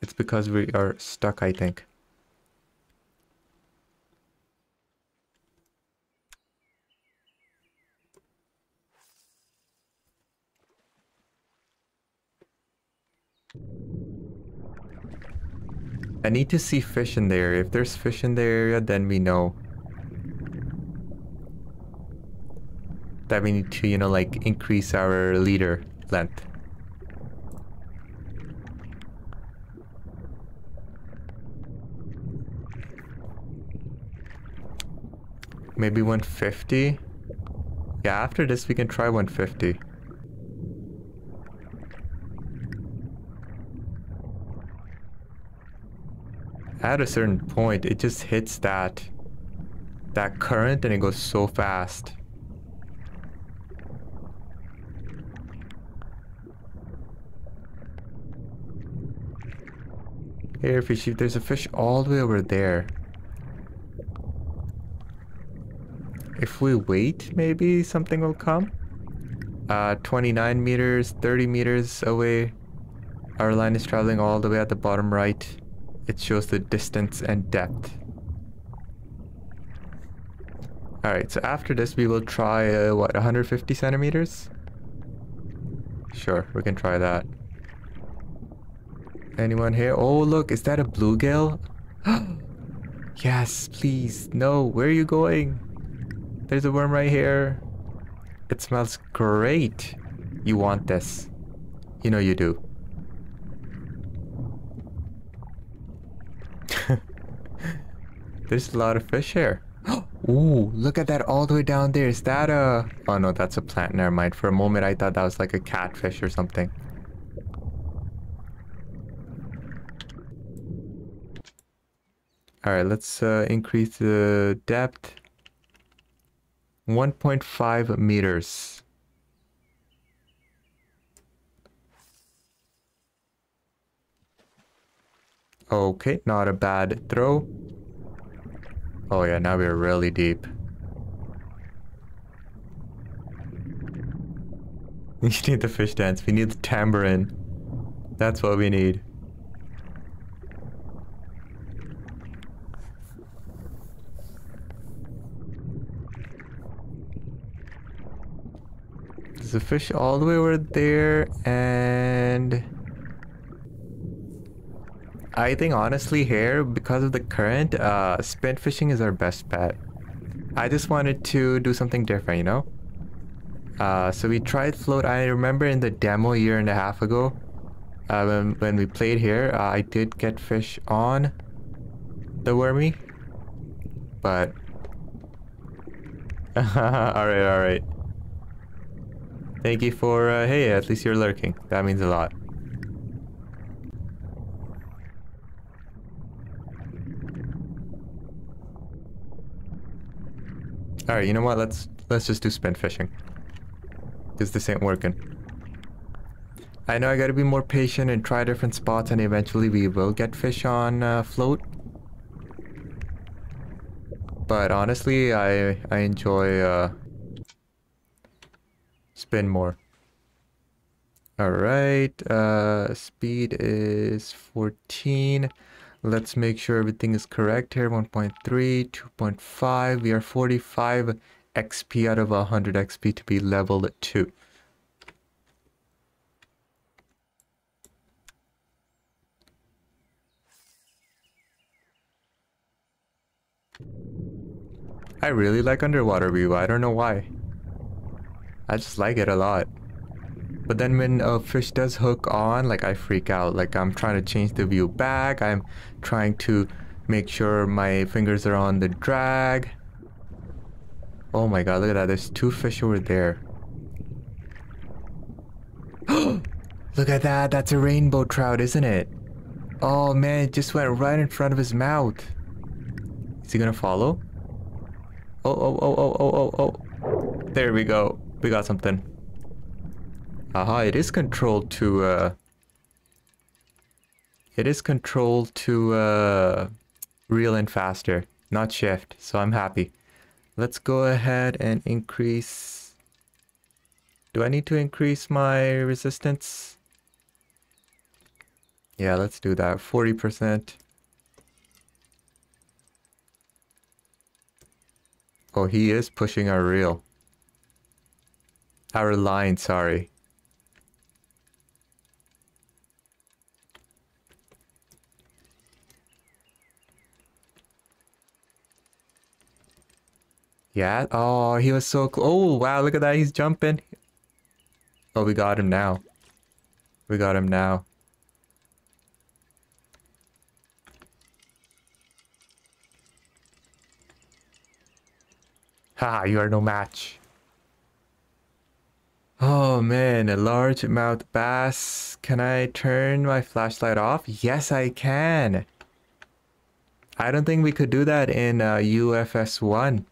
It's because we are stuck, I think. I need to see fish in the area. If there's fish in the area, then we know that we need to, you know, like increase our leader length. Maybe 150. Yeah, after this we can try 150. At a certain point, it just hits that current and it goes so fast. Here, fishy, there's a fish all the way over there. If we wait, maybe something will come. 29 meters, 30 meters away. Our line is traveling all the way at the bottom right. It shows the distance and depth. Alright, so after this we will try, 150 centimeters? Sure, we can try that. Anyone here? Oh, look, is that a bluegill? Yes, please. No, where are you going? There's a worm right here. It smells great. You want this. You know you do. There's a lot of fish here. Ooh, look at that all the way down there. Is that a... Oh, no, that's a plant. Never mind. For a moment, I thought that was like a catfish or something. All right, let's increase the depth. 1.5 meters. Okay, not a bad throw. Oh yeah, now we're really deep. We need the fish dance. We need the tambourine. That's what we need. There's a fish all the way over there, and I think honestly here, because of the current, spin fishing is our best bet. I just wanted to do something different, you know? So we tried float. I remember in the demo year and a half ago, when we played here, I did get fish on the wormy, but... alright. Thank you for, hey, at least you're lurking. That means a lot. Alright, you know what? Let's just do spin fishing. Because this ain't working. I know I gotta be more patient and try different spots, and eventually we will get fish on float. But honestly, I enjoy spin more. Alright, speed is 14. Let's make sure everything is correct here. 1.3, 2.5. We are 45 XP out of 100 XP to be leveled 2. I really like underwater view. I don't know why. I just like it a lot. But then when a fish does hook on, like, I freak out. Like, I'm trying to change the view back. I'm trying to make sure my fingers are on the drag. Oh my god, look at that. There's two fish over there. Look at that. That's a rainbow trout, isn't it? Oh man, it just went right in front of his mouth. Is he gonna follow? Oh. There we go. We got something. Aha, it is controlled to, reel in faster, not shift, so I'm happy. Let's go ahead and increase... Do I need to increase my resistance? Yeah, let's do that. 40%. Oh, he is pushing our reel. Our line, sorry. Yeah, oh, he was so close. Oh, wow, look at that, he's jumping. Oh, we got him now. We got him now. Ha, you are no match. Oh man, a largemouth bass. Can I turn my flashlight off? Yes, I can. I don't think we could do that in UFS1.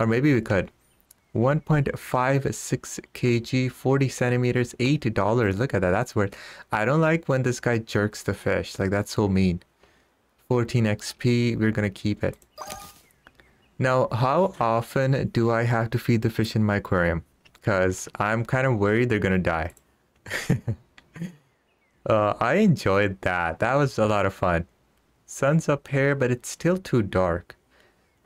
Or maybe we could. 1.56 kg, 40 centimeters, $8. Look at that, that's worth. I don't like when this guy jerks the fish. Like, that's so mean. 14 XP, we're gonna keep it. Now, how often do I have to feed the fish in my aquarium? Because I'm kind of worried they're gonna die. I enjoyed that. That was a lot of fun. Sun's up here, but it's still too dark.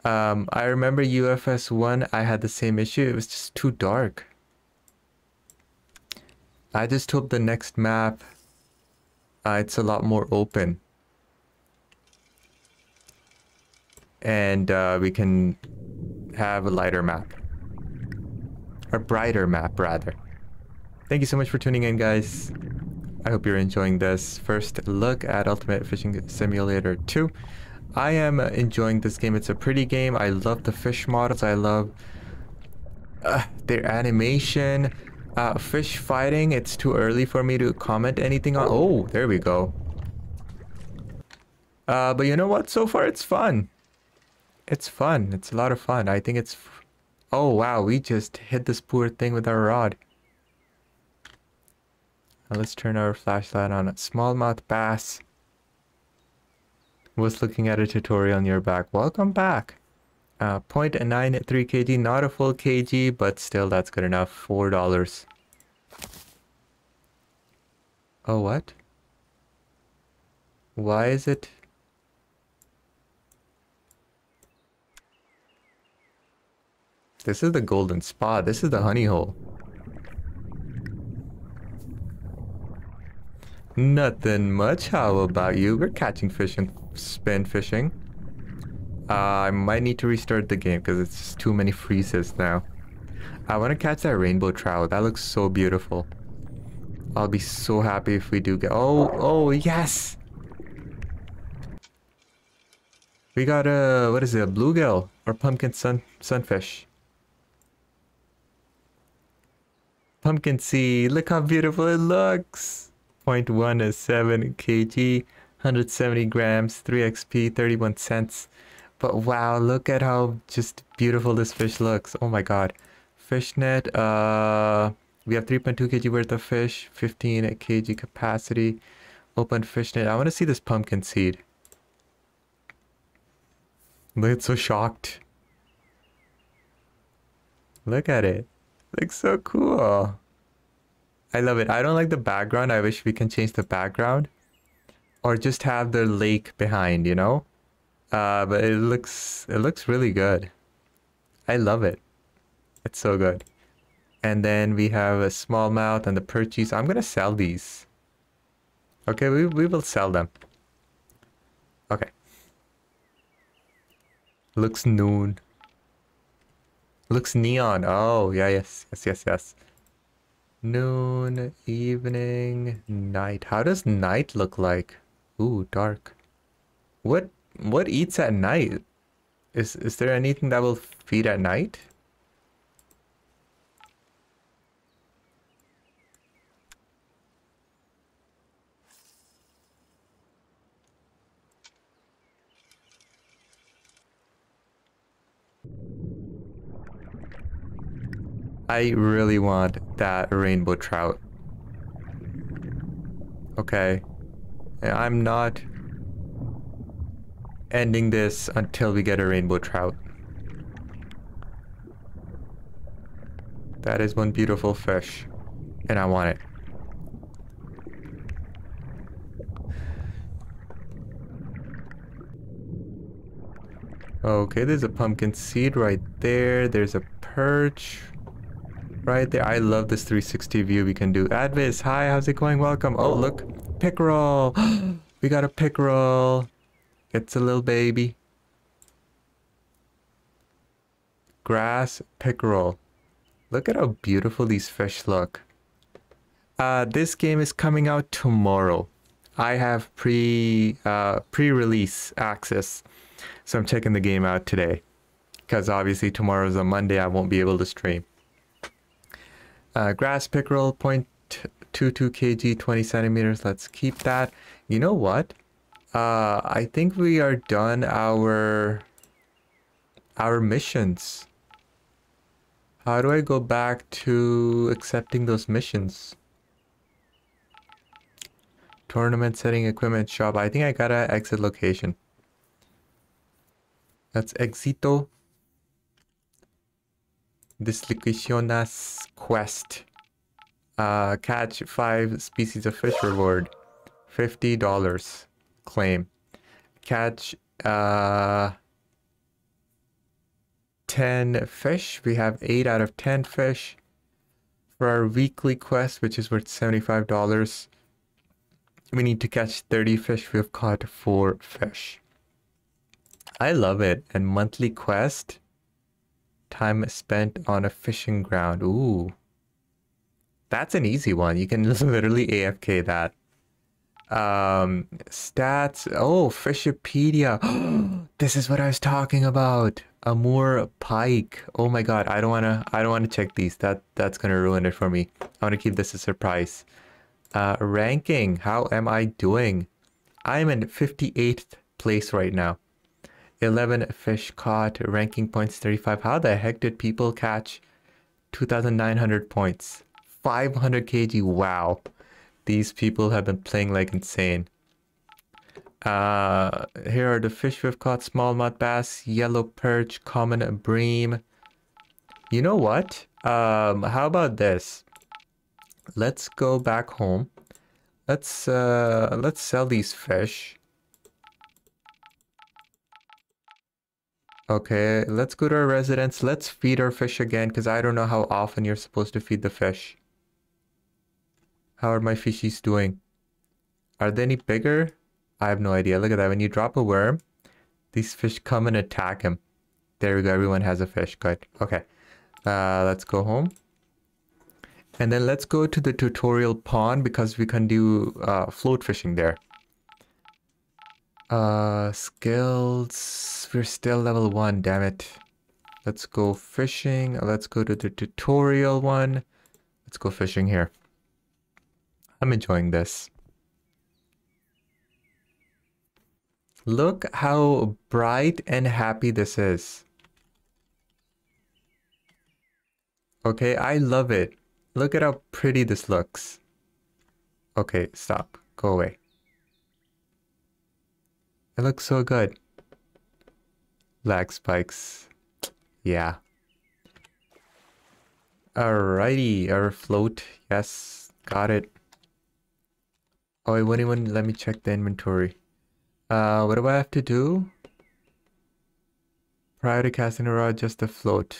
I remember UFS1, I had the same issue. It was just too dark. I just hope the next map, it's a lot more open. And we can have a lighter map. Or brighter map, rather. Thank you so much for tuning in, guys. I hope you're enjoying this first look at Ultimate Fishing Simulator 2. I am enjoying this game. It's a pretty game. I love the fish models. I love their animation. Fish fighting. It's too early for me to comment anything on. Oh, there we go. But you know what? So far, it's fun. It's fun. It's a lot of fun. I think it's... Oh, wow. We just hit this poor thing with our rod. Now let's turn our flashlight on. Smallmouth bass. Was looking at a tutorial on your back. Welcome back. 0.93 kg, not a full kg, but still that's good enough. $4. Oh, what? Why is it? This is the golden spot. This is the honey hole. Nothing much. How about you? We're catching fish and spin fishing. I might need to restart the game because it's just too many freezes now. I want to catch that rainbow trout. That looks so beautiful. I'll be so happy if we do get... Oh, yes! We got a... what is it? A bluegill? Or pumpkin sunfish? Pumpkin seed. Look how beautiful it looks! 0.1 is 7 kg, 170 grams, 3 XP, 31 cents. But wow, look at how just beautiful this fish looks. Oh my god. Fishnet, we have 3.2 kg worth of fish, 15 kg capacity. Open fishnet. I want to see this pumpkin seed. Look, it's so shocked. Look at it. Looks so cool. I love it. I don't like the background. I wish we can change the background. Or just have the lake behind, you know? But it looks really good. I love it. It's so good. And then we have a smallmouth and the perchies. I'm gonna sell these. Okay, we will sell them. Okay. Looks noon. Looks neon. Oh, yeah, yes. Noon, evening, night. How does night look like? Ooh, dark. What eats at night? Is there anything that will feed at night? I really want that rainbow trout. Okay. I'm not ending this until we get a rainbow trout. That is one beautiful fish, and I want it. Okay, there's a pumpkin seed right there. There's a perch right there. I love this 360 view we can do. Advis, hi, how's it going? Welcome. Oh, look. Pickerel. We got a pickerel. It's a little baby. Grass pickerel. Look at how beautiful these fish look. This game is coming out tomorrow. I have pre-release access. So I'm checking the game out today. Because obviously tomorrow is a Monday. I won't be able to stream. Grass pickerel, 0.22 kg, 20 centimeters. Let's keep that. You know what? I think we are done our missions. How do I go back to accepting those missions? Tournament setting, equipment shop. I think I got an exit location. That's Exito. Dislocaciones quest. Catch 5 species of fish reward. $50. Claim. Catch 10 fish. We have 8 out of 10 fish. For our weekly quest, which is worth $75. We need to catch 30 fish. We have caught 4 fish. I love it. And monthly quest. Time spent on a fishing ground. Ooh. That's an easy one. You can literally AFK that. Stats. Oh, Fishipedia. This is what I was talking about. Amur Pike. Oh my god, I don't wanna check these. That's gonna ruin it for me. I wanna keep this a surprise. Ranking. How am I doing? I'm in 58th place right now. 11 fish caught, ranking points 35. How the heck did people catch 2,900 points? 500 kg, wow. These people have been playing like insane. Here are the fish we've caught. Smallmouth bass, yellow perch, common bream. You know what? How about this? Let's go back home. Let's sell these fish. Okay, let's go to our residence. Let's feed our fish again, because I don't know how often you're supposed to feed the fish. How are my fishies doing? Are they any bigger? I have no idea. Look at that. When you drop a worm, these fish come and attack him. There we go. Everyone has a fish. Good. Okay. Let's go home. And then let's go to the tutorial pond because we can do float fishing there. Skills. We're still level 1. Damn it. Let's go fishing. Let's go to the tutorial one. Let's go fishing here. I'm enjoying this. Look how bright and happy this is. Okay, I love it. Look at how pretty this looks. Okay, stop. Go away. It looks so good. Lag spikes. Yeah. Alrighty, our float. Yes, got it. Oh, it won't even let me check the inventory. What do I have to do? Prior to casting a rod, just the float.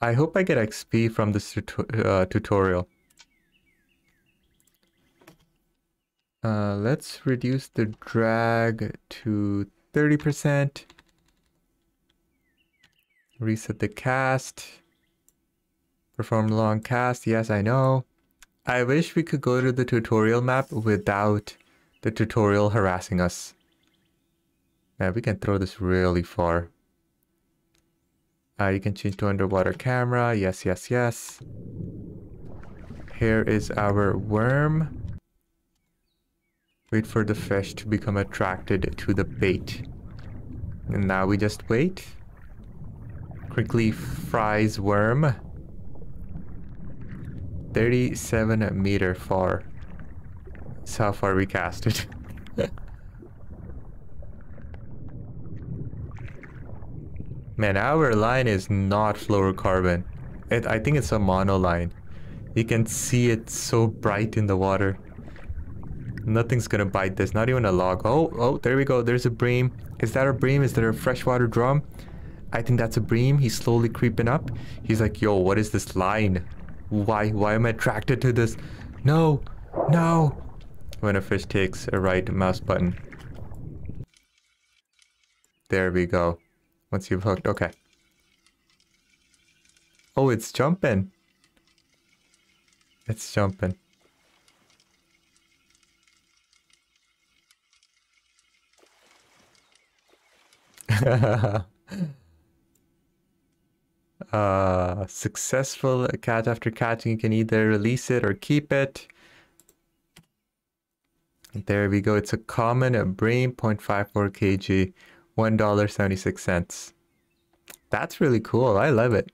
I hope I get XP from this tutorial. Let's reduce the drag to 30%. Reset the cast. Perform long cast. Yes, I know. I wish we could go to the tutorial map without the tutorial harassing us. Now we can throw this really far. You can change to underwater camera. Yes, yes, yes. Here is our worm. Wait for the fish to become attracted to the bait. And now we just wait. Quickly fries worm. 37 meter far. That's how far we cast it. Man, our line is not fluorocarbon. I think it's a mono line. You can see it so bright in the water. Nothing's gonna bite this, not even a log. Oh, there we go. There's a bream. Is that a bream? Is there a freshwater drum? I think that's a bream. He's slowly creeping up. He's like, yo, what is this line? Why am I attracted to this? No, no. When a fish takes a right mouse button. There we go. Once you've hooked, okay. Oh, it's jumping. It's jumping. Successful catch. After catching, you can either release it or keep it. There we go. It's a common bream, 0.54 kg, $1.76. That's really cool. I love it.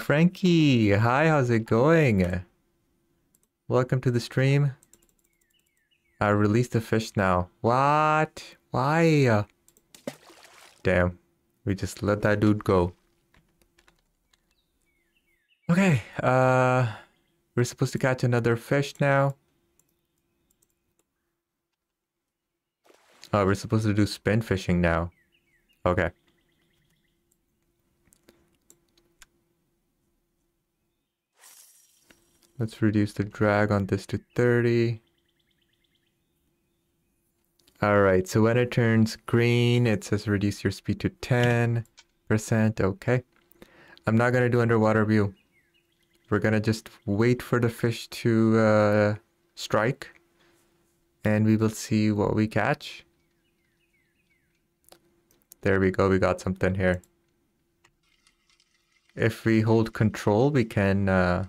Frankie, hi, how's it going? Welcome to the stream. Release the fish now. What? Why? Damn, we just let that dude go. Okay, we're supposed to catch another fish now. Oh, we're supposed to do spin fishing now. Okay. Let's reduce the drag on this to 30. Alright, so when it turns green, it says reduce your speed to 10%. Okay. I'm not going to do underwater view. We're going to just wait for the fish to strike. And we will see what we catch. There we go, we got something here. If we hold control, we can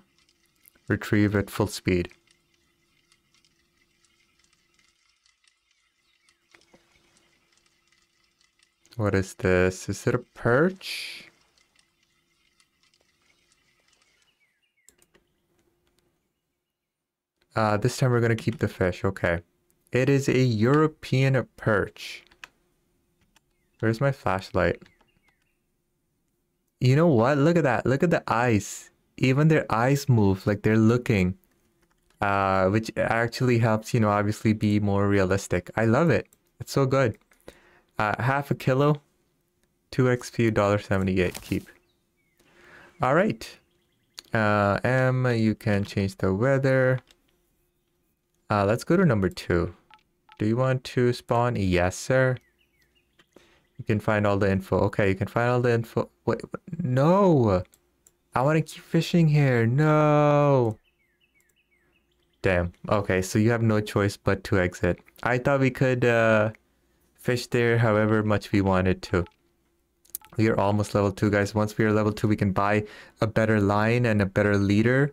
retrieve at full speed. What is this? Is it a perch? This time we're gonna keep the fish. Okay. It is a European perch. Where's my flashlight? You know what? Look at that. Look at the eyes. Even their eyes move like they're looking. Which actually helps, you know, obviously be more realistic. I love it. It's so good. Half a kilo, 2 XP, $1.78, keep. Alright. M, you can change the weather. Let's go to number 2. Do you want to spawn? Yes, sir. You can find all the info. Okay, you can find all the info. Wait, no! I want to keep fishing here. No! Damn. Okay, so you have no choice but to exit. I thought we could fish there however much we wanted to. We are almost level 2, guys. Once we are level 2, we can buy a better line and a better leader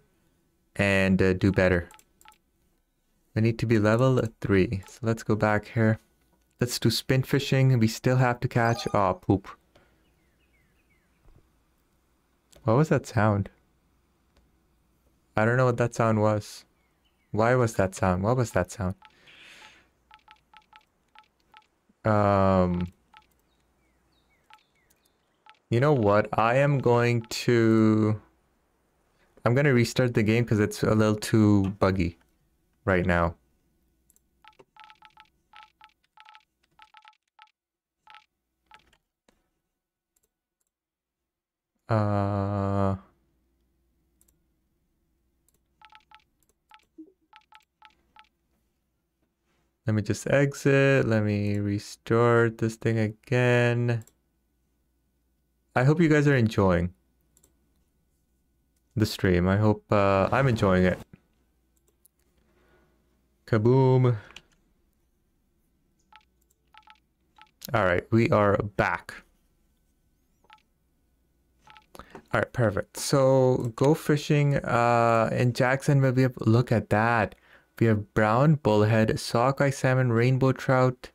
and do better. We need to be level 3. So let's go back here. Let's do spin fishing. We still have to catch... Aw, poop. What was that sound? I don't know what that sound was. Why was that sound? What was that sound? You know what? I'm going to restart the game because it's a little too buggy right now. Let me just exit. Let me restart this thing again. I hope you guys are enjoying the stream. I hope I'm enjoying it. Kaboom. Alright, we are back. Alright, perfect. So, go fishing in Jacksonville. We have, look at that. We have brown bullhead, sockeye salmon, rainbow trout,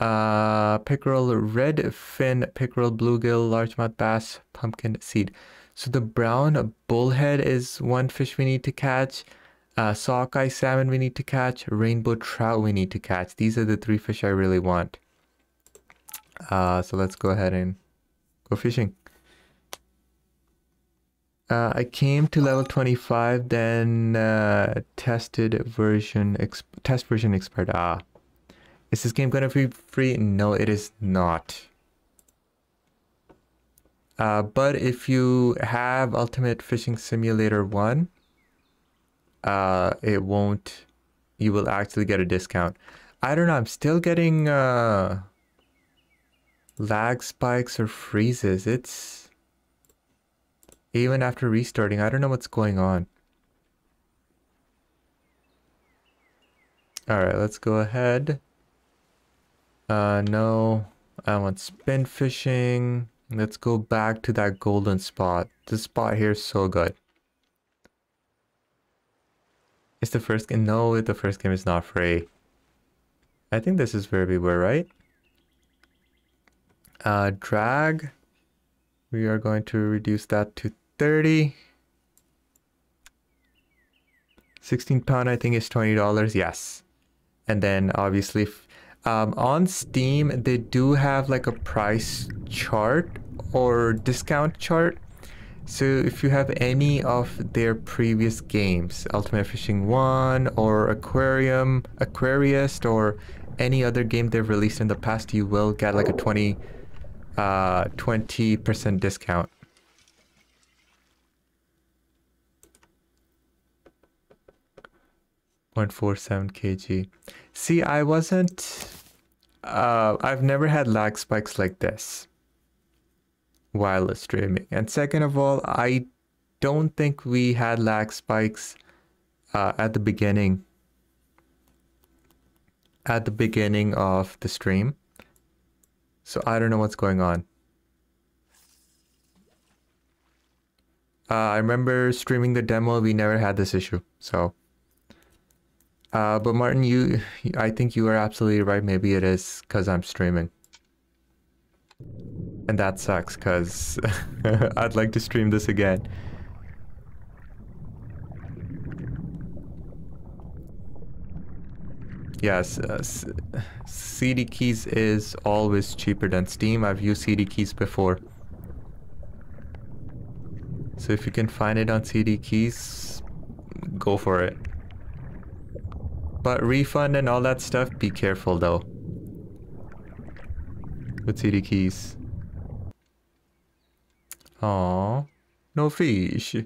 pickerel, red fin, pickerel, bluegill, largemouth bass, pumpkin seed. So the brown bullhead is one fish we need to catch. Sockeye salmon we need to catch. Rainbow trout we need to catch. These are the 3 fish I really want. So let's go ahead and go fishing. I came to level 25, then test version expired. Ah, is this game gonna be free? No, it is not. But if you have Ultimate Fishing Simulator 1, it won't. You will actually get a discount. I don't know. I'm still getting lag spikes or freezes. It's. Even after restarting, I don't know what's going on. Alright, let's go ahead. No, I want spin fishing. Let's go back to that golden spot. This spot here is so good. It's the first game. No, the first game is not free. I think this is where we were, right? Drag. We are going to reduce that to 30. 16 pound I think is $20, yes. And then obviously on Steam they do have like a price chart or discount chart. So if you have any of their previous games, Ultimate Fishing 1 or Aquarius or any other game they've released in the past, you will get like a 20% discount. $147 kg. See, I wasn't... I've never had lag spikes like this while streaming. And second of all, I don't think we had lag spikes at the beginning. At the beginning of the stream. So I don't know what's going on. I remember streaming the demo, we never had this issue. So, but Martin, I think you are absolutely right. Maybe it is because I'm streaming. And that sucks because I'd like to stream this again. Yes, CD Keys is always cheaper than Steam. I've used CD Keys before. So if you can find it on CD Keys, go for it. But refund and all that stuff, be careful though. With CD Keys. Aw, no fish.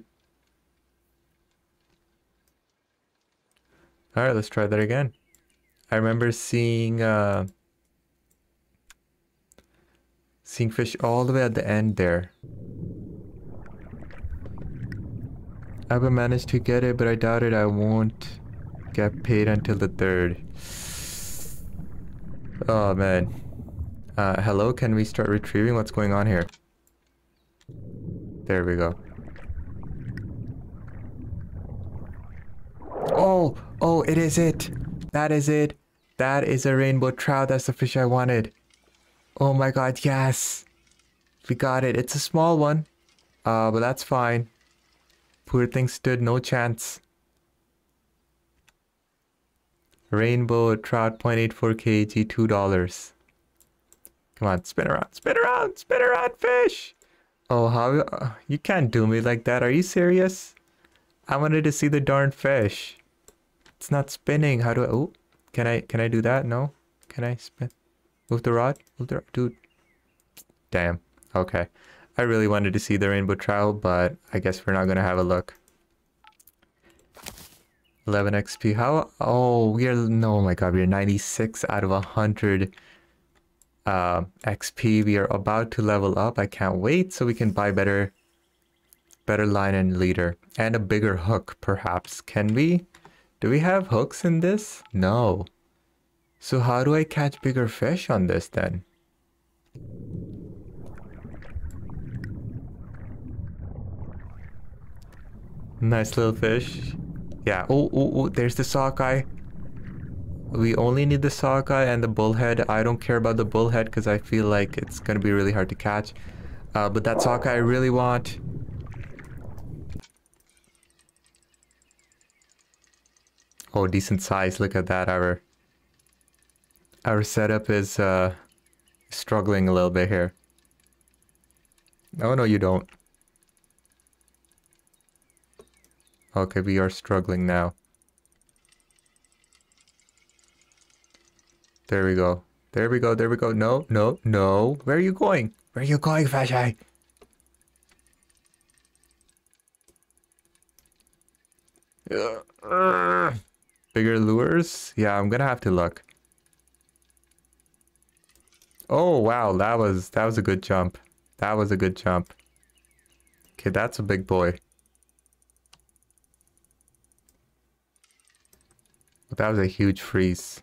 Alright, let's try that again. I remember seeing fish all the way at the end there. I will manage to get it, but I doubt it. I won't get paid until the 3rd. Oh man. Hello, can we start retrieving? What's going on here? There we go. Oh! Oh, it is it! That is it! That is a rainbow trout. That's the fish I wanted. Oh my god, yes! We got it. It's a small one. But that's fine. Poor thing stood no chance. Rainbow trout, 0.84 kg, $2. Come on, spin around, fish! Oh, how you can't do me like that. Are you serious? I wanted to see the darn fish. It's not spinning. How do I? Oh, can I do that? No. Can I spin? Move the rod. Dude. Damn. Okay. I really wanted to see the rainbow trout, but I guess we're not gonna have a look. 11 XP. How? Oh, we're no. My God, we're 96 out of 100 XP. We are about to level up. I can't wait so we can buy better line and leader and a bigger hook, perhaps. Can we? Do we have hooks in this? No. So how do I catch bigger fish on this then? Nice little fish. Yeah, oh, there's the sockeye. We only need the sockeye and the bullhead. I don't care about the bullhead because I feel like it's going to be really hard to catch. But that sockeye I really want. Oh, decent size. Look at that. Our setup is struggling a little bit here. Oh, no, you don't. Okay, we are struggling now. There we go. There we go. No. Where are you going? Fisheye? Bigger lures? Yeah, I'm gonna have to look. Oh wow, that was a good jump. Okay, that's a big boy. That was a huge freeze.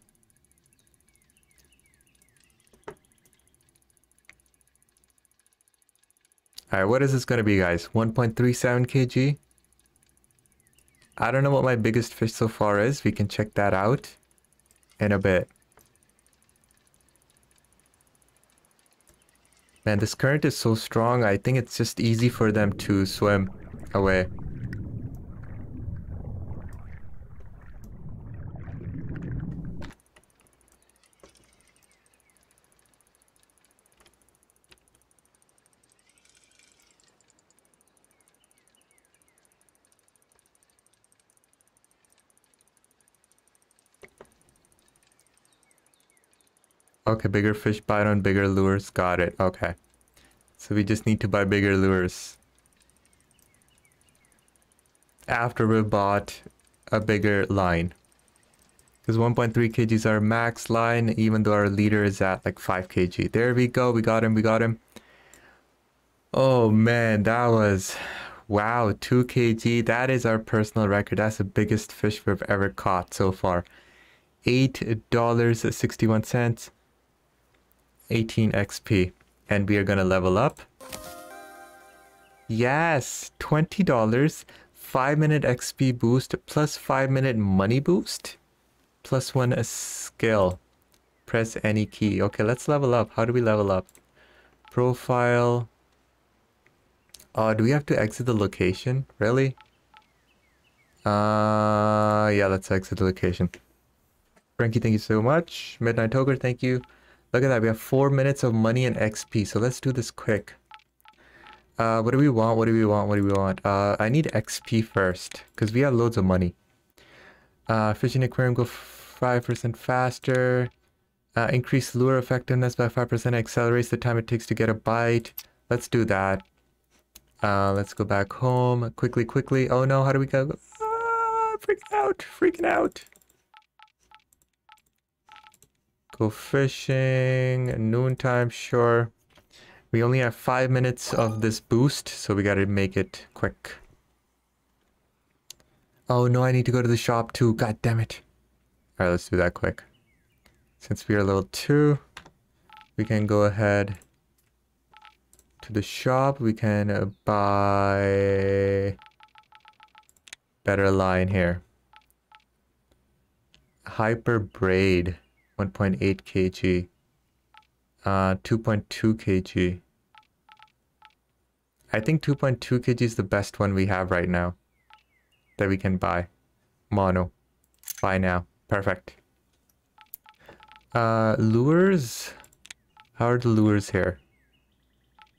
Alright, what is this going to be, guys? 1.37 kg? I don't know what my biggest fish so far is. We can check that out in a bit. Man, this current is so strong. I think it's just easy for them to swim away. Okay, bigger fish bite on bigger lures. Got it. Okay. So we just need to buy bigger lures. After we bought a bigger line. Because 1.3 kg is our max line, even though our leader is at like 5 kg. There we go. We got him. Oh man, that was... Wow, 2 kg. That is our personal record. That's the biggest fish we've ever caught so far. $8.61. 18 XP, and we are gonna level up. Yes, $20, 5-minute XP boost, plus 5-minute money boost, plus 1 skill. Press any key. Okay, let's level up. How do we level up? Profile. Do we have to exit the location? Really? Yeah, let's exit the location. Frankie, thank you so much. Midnight Ogre, thank you. Look at that, we have 4 minutes of money and XP, so let's do this quick. What do we want? I need XP first, because we have loads of money. Fishing aquarium go 5% faster. Increase lure effectiveness by 5%, accelerates the time it takes to get a bite. Let's do that. Let's go back home. Quickly. Oh no, how do we go? Ah, freaking out. Go fishing. Noontime, sure. We only have 5 minutes of this boost, so we gotta make it quick. Oh no, I need to go to the shop too. God damn it. Alright, let's do that quick. Since we are level 2, we can go ahead to the shop. We can buy better line here. Hyper braid. 1.8 kg. 2.2 kg. I think 2.2 kg is the best one we have right now that we can buy. Mono. Buy now. Perfect. Lures. How are the lures here?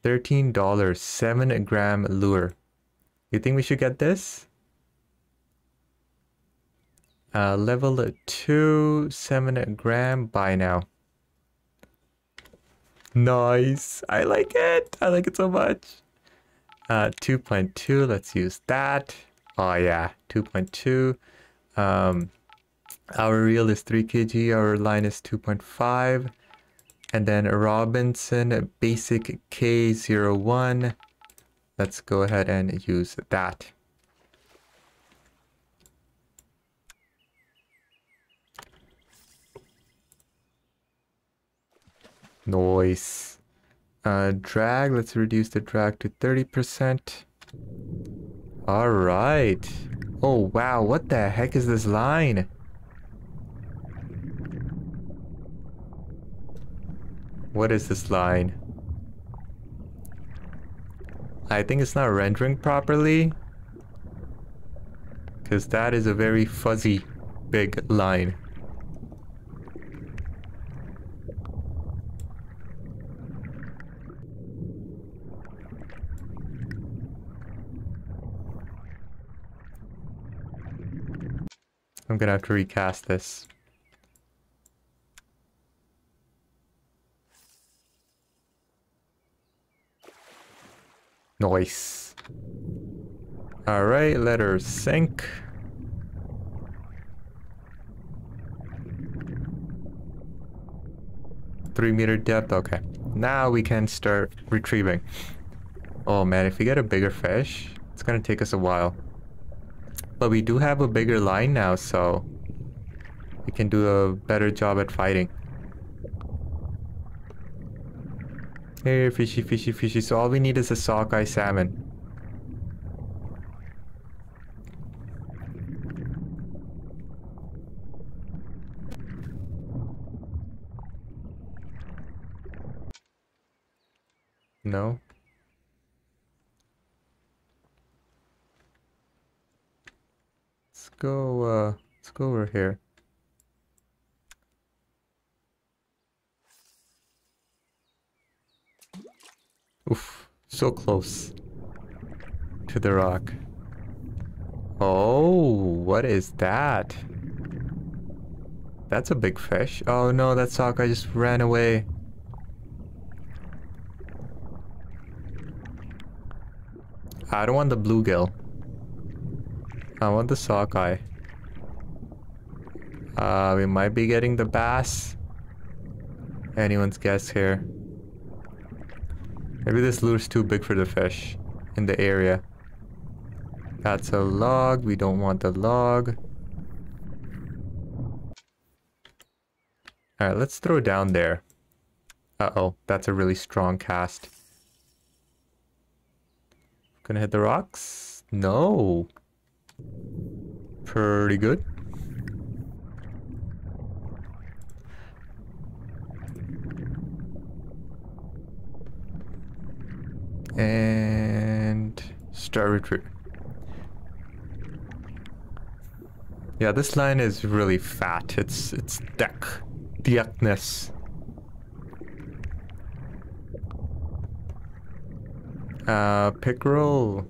$13. 7-gram lure. You think we should get this? Level 2, 7-gram, buy now. Nice. I like it. I like it so much. 2.2, let's use that. Oh yeah, 2.2. Our reel is 3 kg, our line is 2.5. And then Robinson Basic K01. Let's go ahead and use that. Noise. Drag, let's reduce the drag to 30%. Alright. Oh wow, what the heck is this line? What is this line? I think it's not rendering properly, because that is a very fuzzy big line. I'm gonna have to recast this. Nice. Alright, let her sink. three-meter depth, okay. Now we can start retrieving. Oh man, if we get a bigger fish, it's gonna take us a while. But we do have a bigger line now, so we can do a better job at fighting. Here, fishy. So all we need is a sockeye salmon. No. Let's go over here. Oof, so close to the rock. Oh, what is that? That's a big fish. Oh no, that sockeye just ran away. I don't want the bluegill. I want the sockeye. We might be getting the bass. Anyone's guess here. Maybe this lure's too big for the fish in the area. That's a log. We don't want the log. Alright, let's throw down there. Uh-oh, that's a really strong cast. Gonna hit the rocks? No. Pretty good. And start retreat. Yeah, this line is really fat. It's thickness. Pickerel.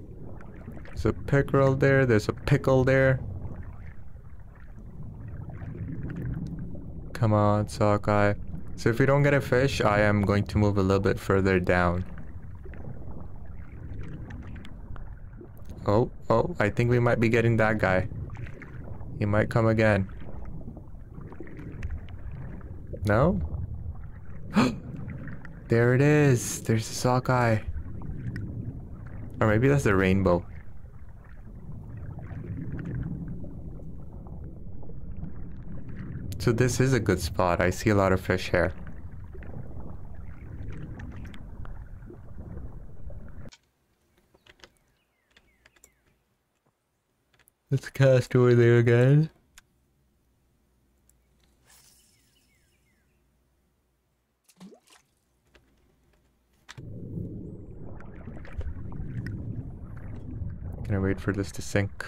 There's a pickerel there. There's a pickle there. Come on, sockeye. So if we don't get a fish, I am going to move a little bit further down. Oh, I think we might be getting that guy. He might come again. No? There it is. There's the sockeye. Or maybe that's the rainbow. So this is a good spot. I see a lot of fish here. Let's cast over there again. Gonna wait for this to sink.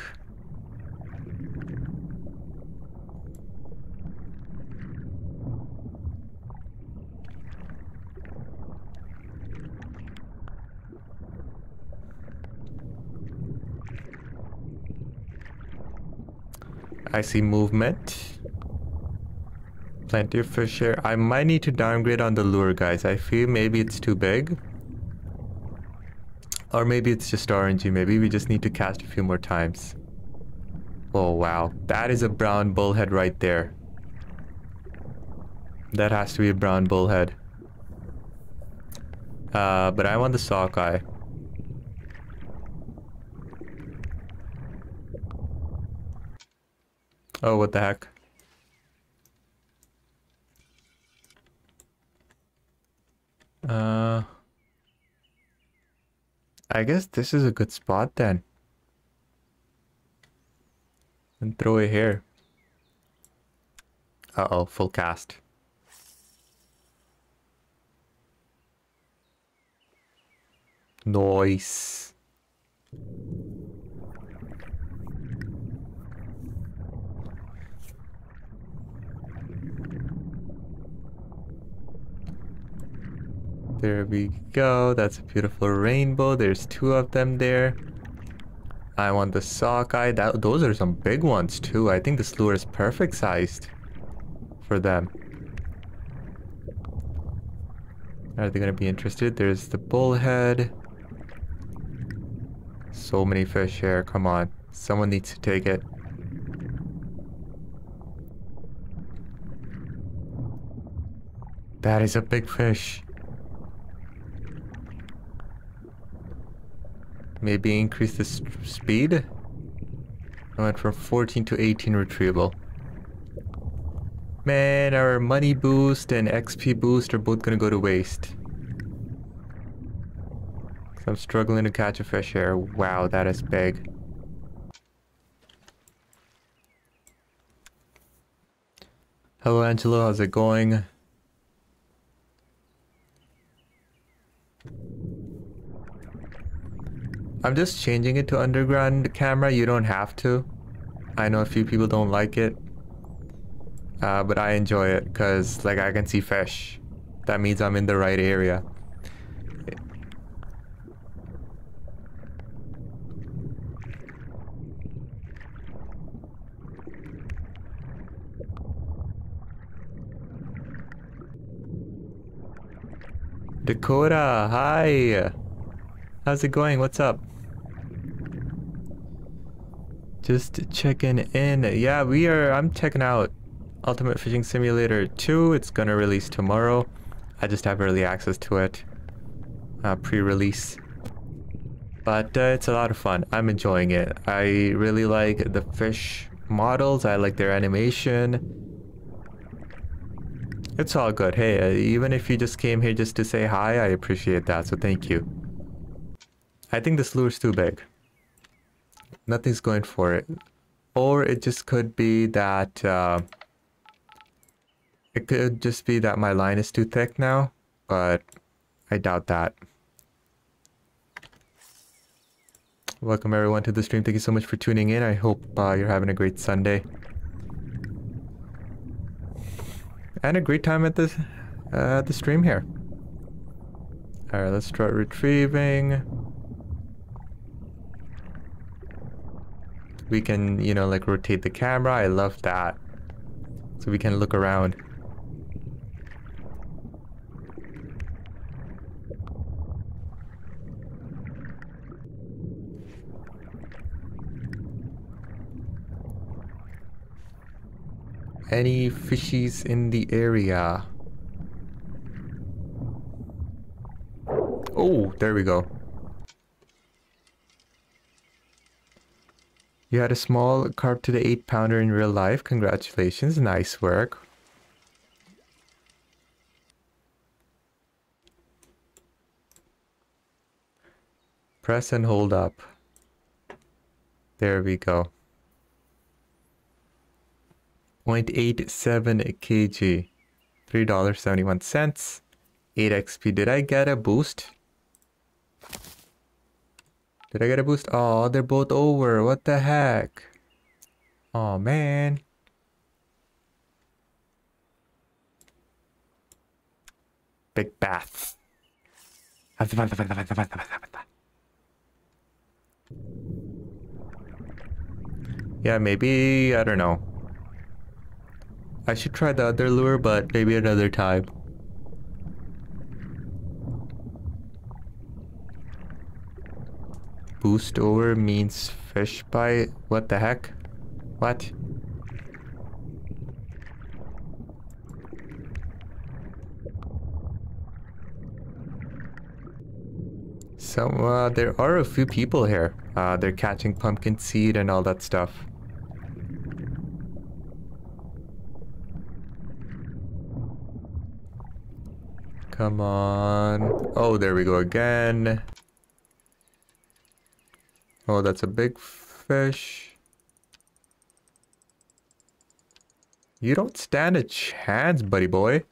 I see movement. Plenty of fish here. I might need to downgrade on the lure, guys. I feel maybe it's too big. Or maybe it's just orangey. Maybe we just need to cast a few more times. Oh, wow. That is a brown bullhead right there. That has to be a brown bullhead. But I want the sockeye. Oh, what the heck? I guess this is a good spot then. And throw it here. Uh-oh, full cast. Nice. There we go. That's a beautiful rainbow. There's two of them there. I want the sockeye. Those are some big ones too. I think this lure is perfect sized for them. Are they going to be interested? There's the bullhead. So many fish here. Come on. Someone needs to take it. That is a big fish. Maybe increase the speed. I went from 14 to 18 retrieval. Man, our money boost and XP boost are both gonna go to waste. So I'm struggling to catch a fish here. Wow, that is big. Hello, Angelo. How's it going? I'm just changing it to underground camera. You don't have to. I know a few people don't like it. But I enjoy it because like I can see fish. That means I'm in the right area. Dakota, hi. How's it going? What's up? Just checking in. Yeah, we are. I'm checking out Ultimate Fishing Simulator 2. It's gonna release tomorrow. I just have early access to it, pre-release. But it's a lot of fun. I'm enjoying it. I really like the fish models. I like their animation. It's all good. Hey, even if you just came here just to say hi, I appreciate that. So thank you. I think this lure's too big. Nothing's going for it. Or it just could be that... it could just be that my line is too thick now. But I doubt that. Welcome everyone to the stream. Thank you so much for tuning in. I hope you're having a great Sunday. And a great time at the stream here. Alright, let's start retrieving. We can, you know, like rotate the camera. I love that. So we can look around. any fishies in the area. Oh, there we go. You had a small carp to the 8-pounder in real life. Congratulations, nice work. Press and hold up. There we go. 0.87 kg. $3.71. 8 XP. Did I get a boost? Did I get a boost? Oh, they're both over. What the heck? Oh, man. Big bath. Yeah, maybe, I don't know. I should try the other lure, but maybe another time. Boost over means fish bite. What the heck? What? So there are a few people here. They're catching pumpkin seed and all that stuff. Come on. Oh, there we go again. Oh, that's a big fish. You don't stand a chance, buddy boy.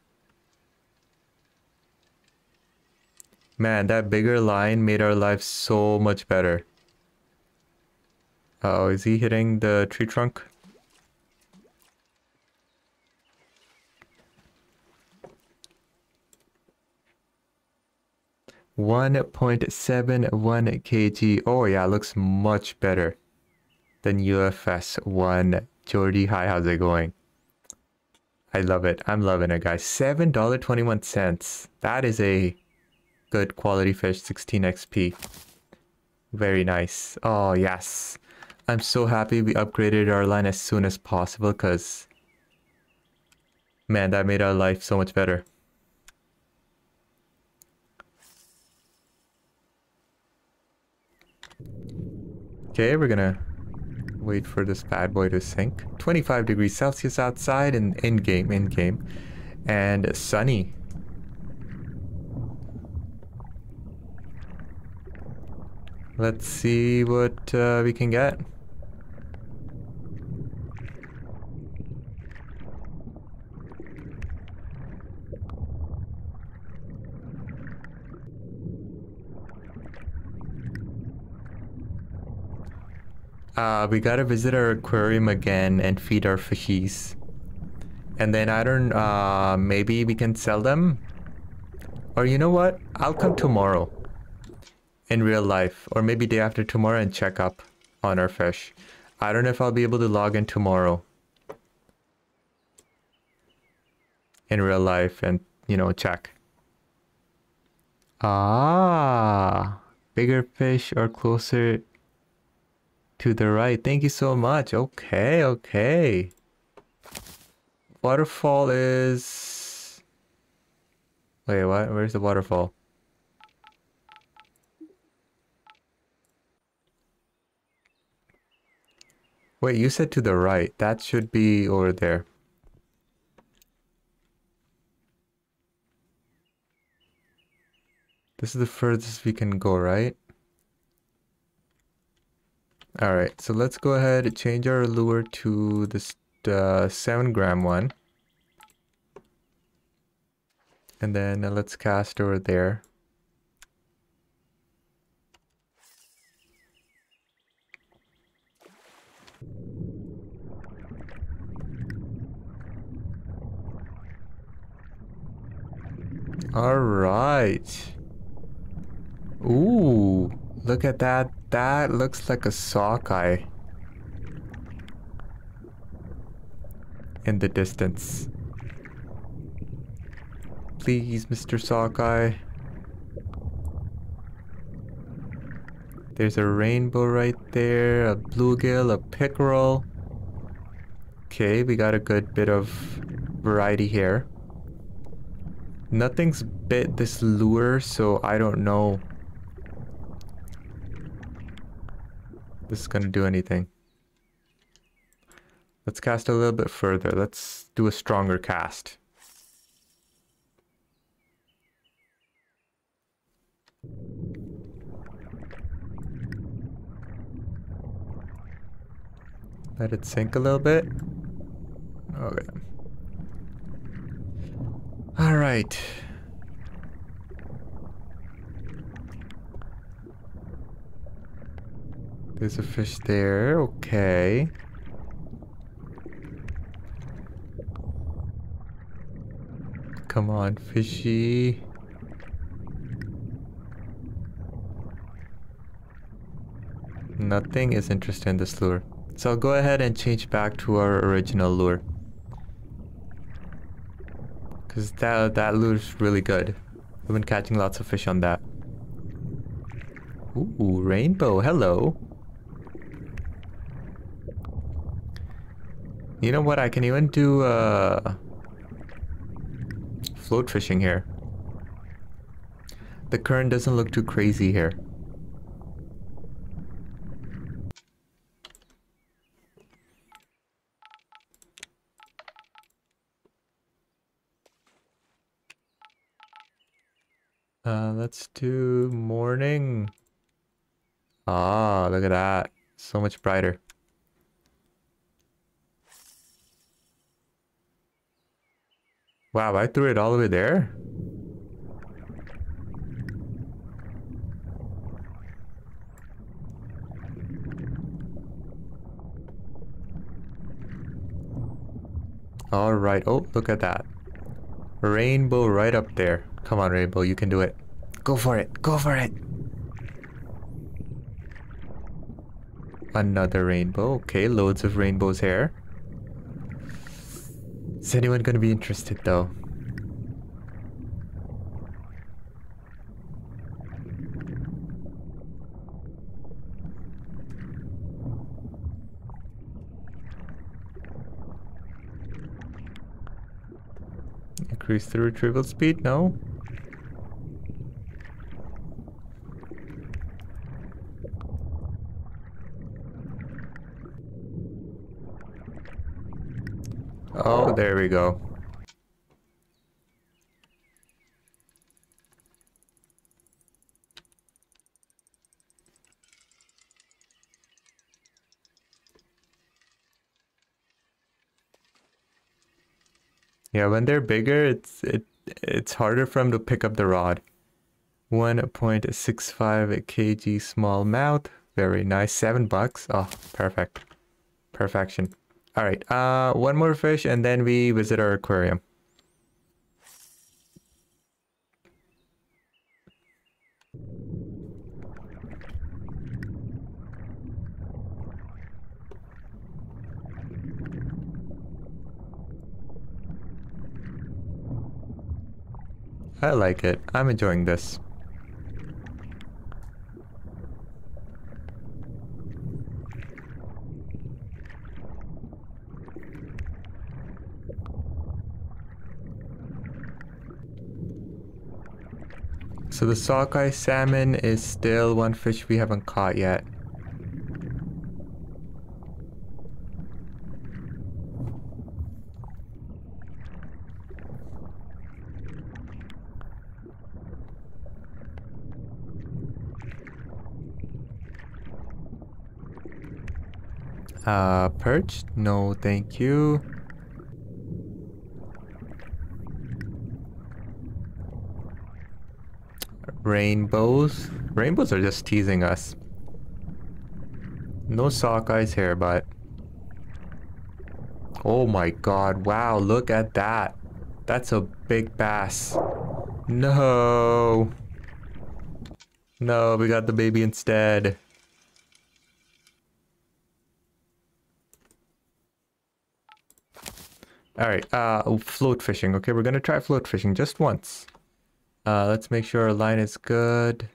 Man, that bigger line made our life so much better. Uh-oh, is he hitting the tree trunk? $1.71 kg. Oh yeah, looks much better than UFS1. Jordy, hi, how's it going? I love it. I'm loving it, guys. $7.21. That is a good quality fish. 16 XP. Very nice. Oh yes. I'm so happy we upgraded our line as soon as possible because, man, that made our life so much better. Okay, we're gonna wait for this bad boy to sink. 25 degrees Celsius outside and in game. And sunny. Let's see what we can get. We gotta visit our aquarium again and feed our fishies. And then I don't, maybe we can sell them? Or you know what? I'll come tomorrow. In real life. Or maybe day after tomorrow and check up on our fish. I don't know if I'll be able to log in tomorrow. In real life and, you know, check. Ah! Bigger fish or closer... to the right. Thank you so much. Okay, okay. Waterfall is... wait, what? Where's the waterfall? Wait, you said to the right. That should be over there. This is the furthest we can go, right? Alright, so let's go ahead and change our lure to this 7-gram one. And then let's cast over there. Alright. Ooh, look at that. That looks like a sockeye in the distance. Please, Mr. Sockeye. There's a rainbow right there, a bluegill, a pickerel. Okay, we got a good bit of variety here. Nothing's bit this lure, so I don't know if this is gonna do anything. Let's cast a little bit further. Let's do a stronger cast. Let it sink a little bit. Okay. All right. There's a fish there. Okay. Come on, fishy. Nothing is interesting in this lure. So I'll go ahead and change back to our original lure. Because that lure is really good. I've been catching lots of fish on that. Ooh, rainbow, hello. You know what, I can even do float fishing here. The current doesn't look too crazy here. Let's do morning. Ah, look at that. So much brighter. Wow, I threw it all the way there? All right. Oh, look at that. Rainbow right up there. Come on, Rainbow, you can do it. Go for it, go for it. Another rainbow. Okay, loads of rainbows here. Is anyone gonna be interested though? Increase the retrieval speed? No? Oh, there we go. Yeah, when they're bigger, it's harder for them to pick up the rod. 1.65 kg small mouth. Very nice. $7. Oh, perfect. Perfection. All right, one more fish and then we visit our aquarium. I like it. I'm enjoying this. So the sockeye salmon is still one fish we haven't caught yet. Perch? No, thank you. Rainbows. Rainbows are just teasing us. No sockeyes here, but... Oh my god, wow, look at that. That's a big bass. No. No, we got the baby instead. Alright, float fishing. Okay, we're gonna try float fishing just once. Let's make sure our line is good.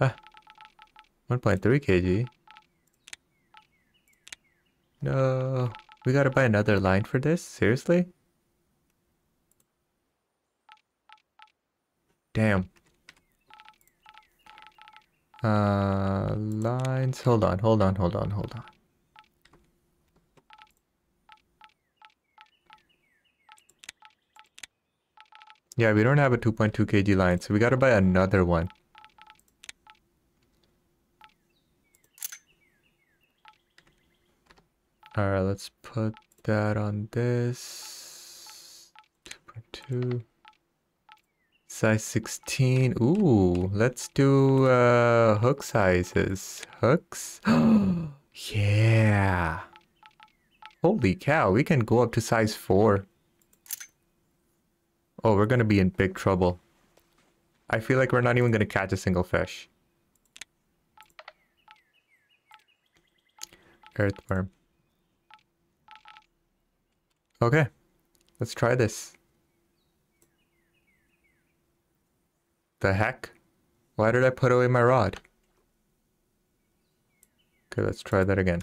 Ah, 1.3 kg. No. We gotta buy another line for this? Seriously? Damn. Lines. Hold on. Yeah, we don't have a 2.2 kg line, so we gotta buy another one. Alright, let's put that on this. 2.2. Size 16. Ooh, let's do hook sizes. Hooks? Yeah. Holy cow, we can go up to size 4. Oh, we're gonna be in big trouble. I feel like we're not even gonna catch a single fish. Earthworm. Okay, let's try this. The heck? Why did I put away my rod? Okay, let's try that again.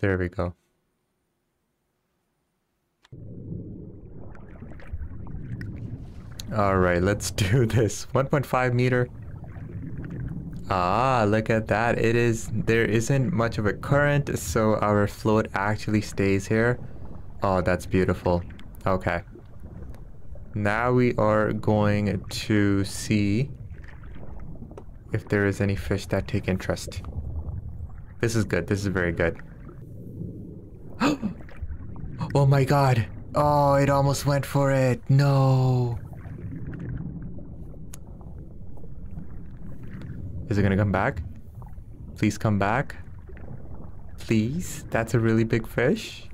There we go. Alright, let's do this. 1.5 meter. Ah, look at that. It is, there isn't much of a current, so our float actually stays here. Oh, that's beautiful. Okay. Now we are going to see if there is any fish that take interest. This is good. This is very good. Oh my god. Oh, it almost went for it. No. Is it gonna come back? Please come back. Please? That's a really big fish.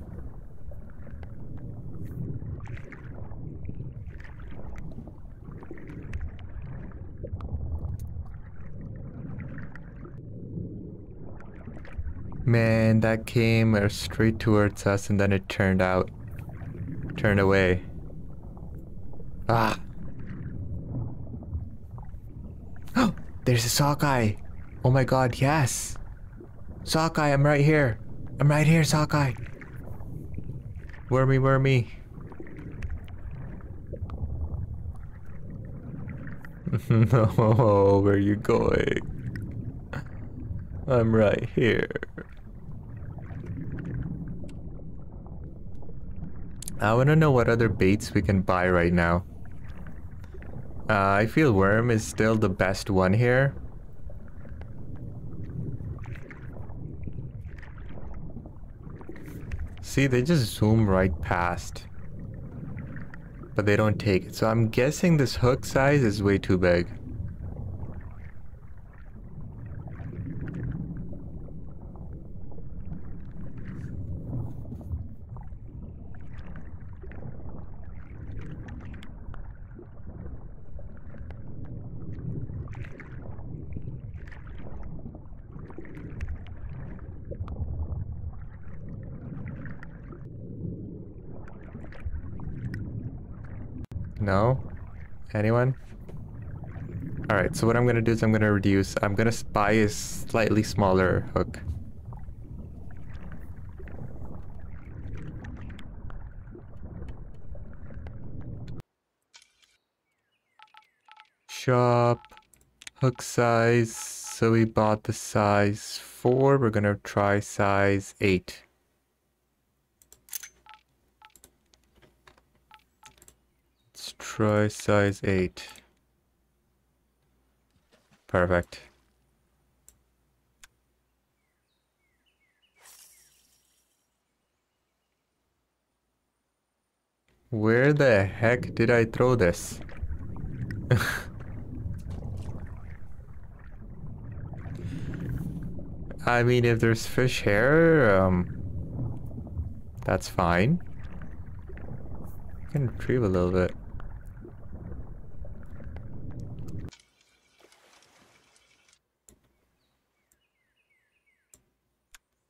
Man, that came straight towards us and then it turned away. Ah. Oh, there's a sockeye. Oh my god, yes. Sockeye, I'm right here. I'm right here, sockeye. Wormy, wormy. No, where are you going? I'm right here. I want to know what other baits we can buy right now. I feel worm is still the best one here. See, they just zoom right past. But they don't take it. So I'm guessing this hook size is way too big. No? Anyone? Alright, so what I'm gonna do is I'm gonna reduce. I'm gonna buy a slightly smaller hook. Shop. Hook size. So we bought the size 4. We're gonna try size 8. Try size 8. Perfect. Where the heck did I throw this? I mean, if there's fish here, that's fine. I can retrieve a little bit.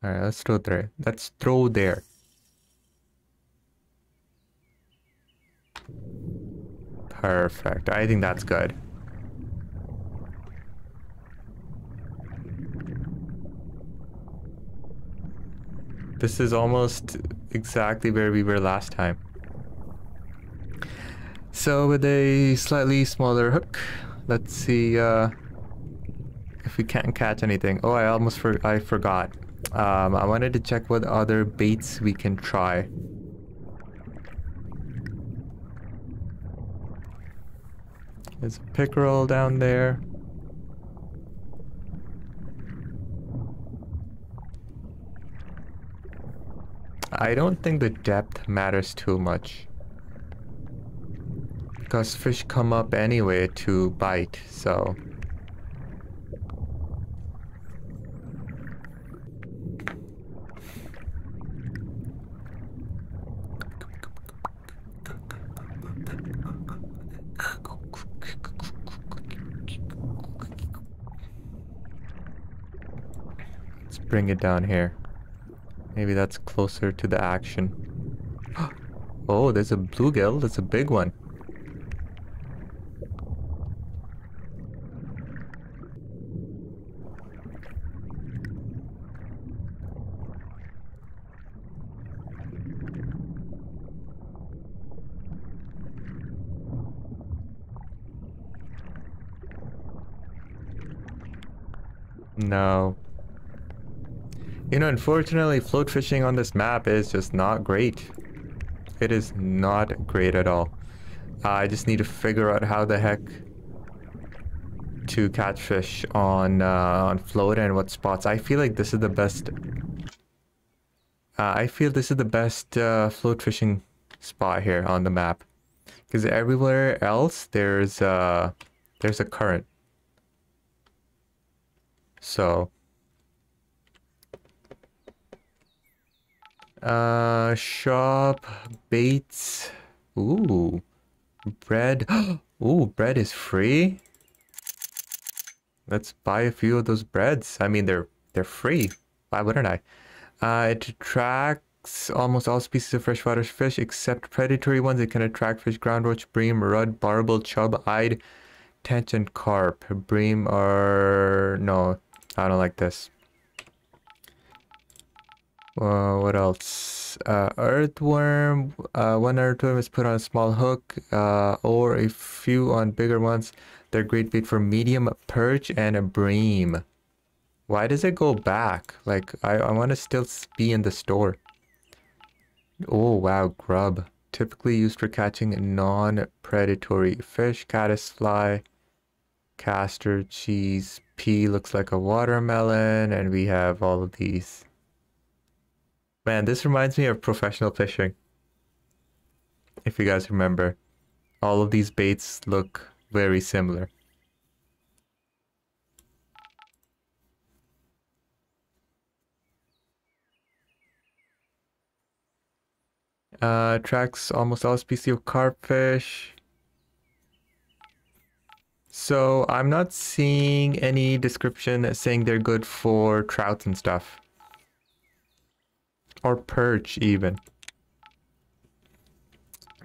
Alright, let's throw there. Let's throw there. Perfect. I think that's good. This is almost exactly where we were last time. So with a slightly smaller hook, let's see if we can't catch anything. Oh, I almost forgot. I wanted to check what other baits we can try. There's a pickerel down there. I don't think the depth matters too much, because fish come up anyway to bite, so... Let's bring it down here. Maybe that's closer to the action. Oh, there's a bluegill. That's a big one. No. You know, unfortunately, float fishing on this map is just not great. It is not great at all. I just need to figure out how the heck to catch fish on float and what spots. I feel like this is the best. I feel this is the best float fishing spot here on the map, because everywhere else there's a current. So. Shop, baits, ooh, bread, ooh, bread is free. Let's buy a few of those breads. I mean, they're free. Why wouldn't I? It attracts almost all species of freshwater fish except predatory ones. It can attract fish, ground roach, bream, rudd, barbel, chub, eyed, tench, and carp. Bream are... no, I don't like this. What else? Earthworm. One earthworm is put on a small hook, or a few on bigger ones. They're great bait for medium perch and a bream. Why does it go back? Like, I want to still be in the store. Oh, wow. Grub. Typically used for catching non-predatory fish. Caddisfly, castor, cheese, pea looks like a watermelon. And we have all of these. Man, this reminds me of professional fishing. If you guys remember, all of these baits look very similar. Attracts almost all species of carpfish. So I'm not seeing any description saying they're good for trouts and stuff. Or perch even.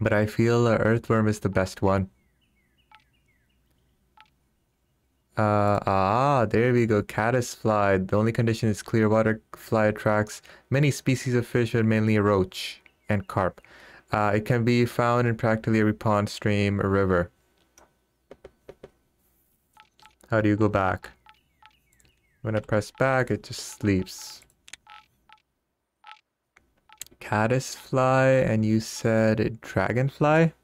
But I feel earthworm is the best one. There we go. Caddisfly. The only condition is clear water. Fly attracts many species of fish, but mainly a roach and carp. It can be found in practically every pond, stream, or river. How do you go back? When I press back, it just sleeps. Caddisfly, and you said dragonfly?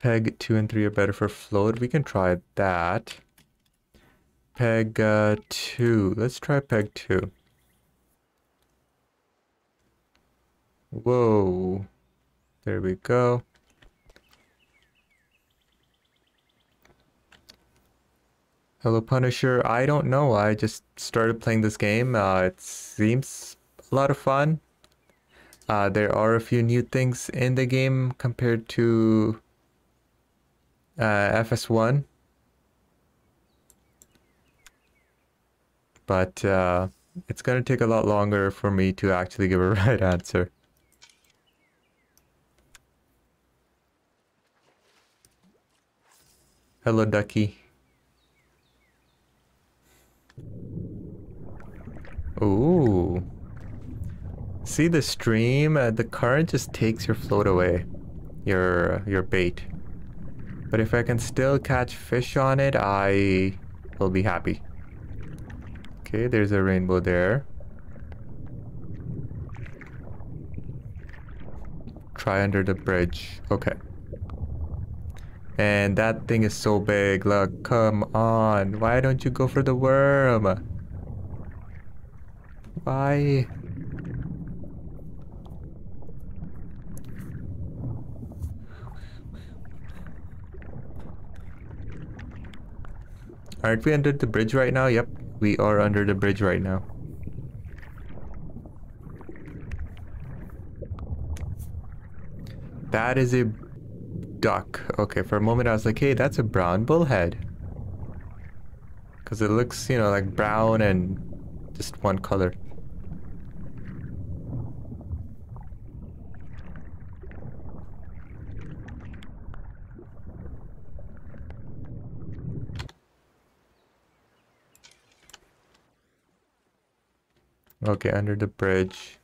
Peg 2 and 3 are better for float. We can try that. Peg 2. Let's try peg 2. Whoa. There we go. Hello Punisher, I don't know, I just started playing this game, it seems a lot of fun. There are a few new things in the game compared to FS1. But it's gonna take a lot longer for me to actually give a right answer. Hello, ducky. Ooh. See the stream? The current just takes your float away. Your bait. But if I can still catch fish on it, I will be happy. Okay, there's a rainbow there. Try under the bridge. Okay. And that thing is so big. Look, come on. Why don't you go for the worm? Why? Aren't we under the bridge right now? Yep, we are under the bridge right now. That is a duck. Okay, for a moment I was like, hey, that's a brown bullhead. Because it looks, you know, like brown and just one color. Okay, under the bridge.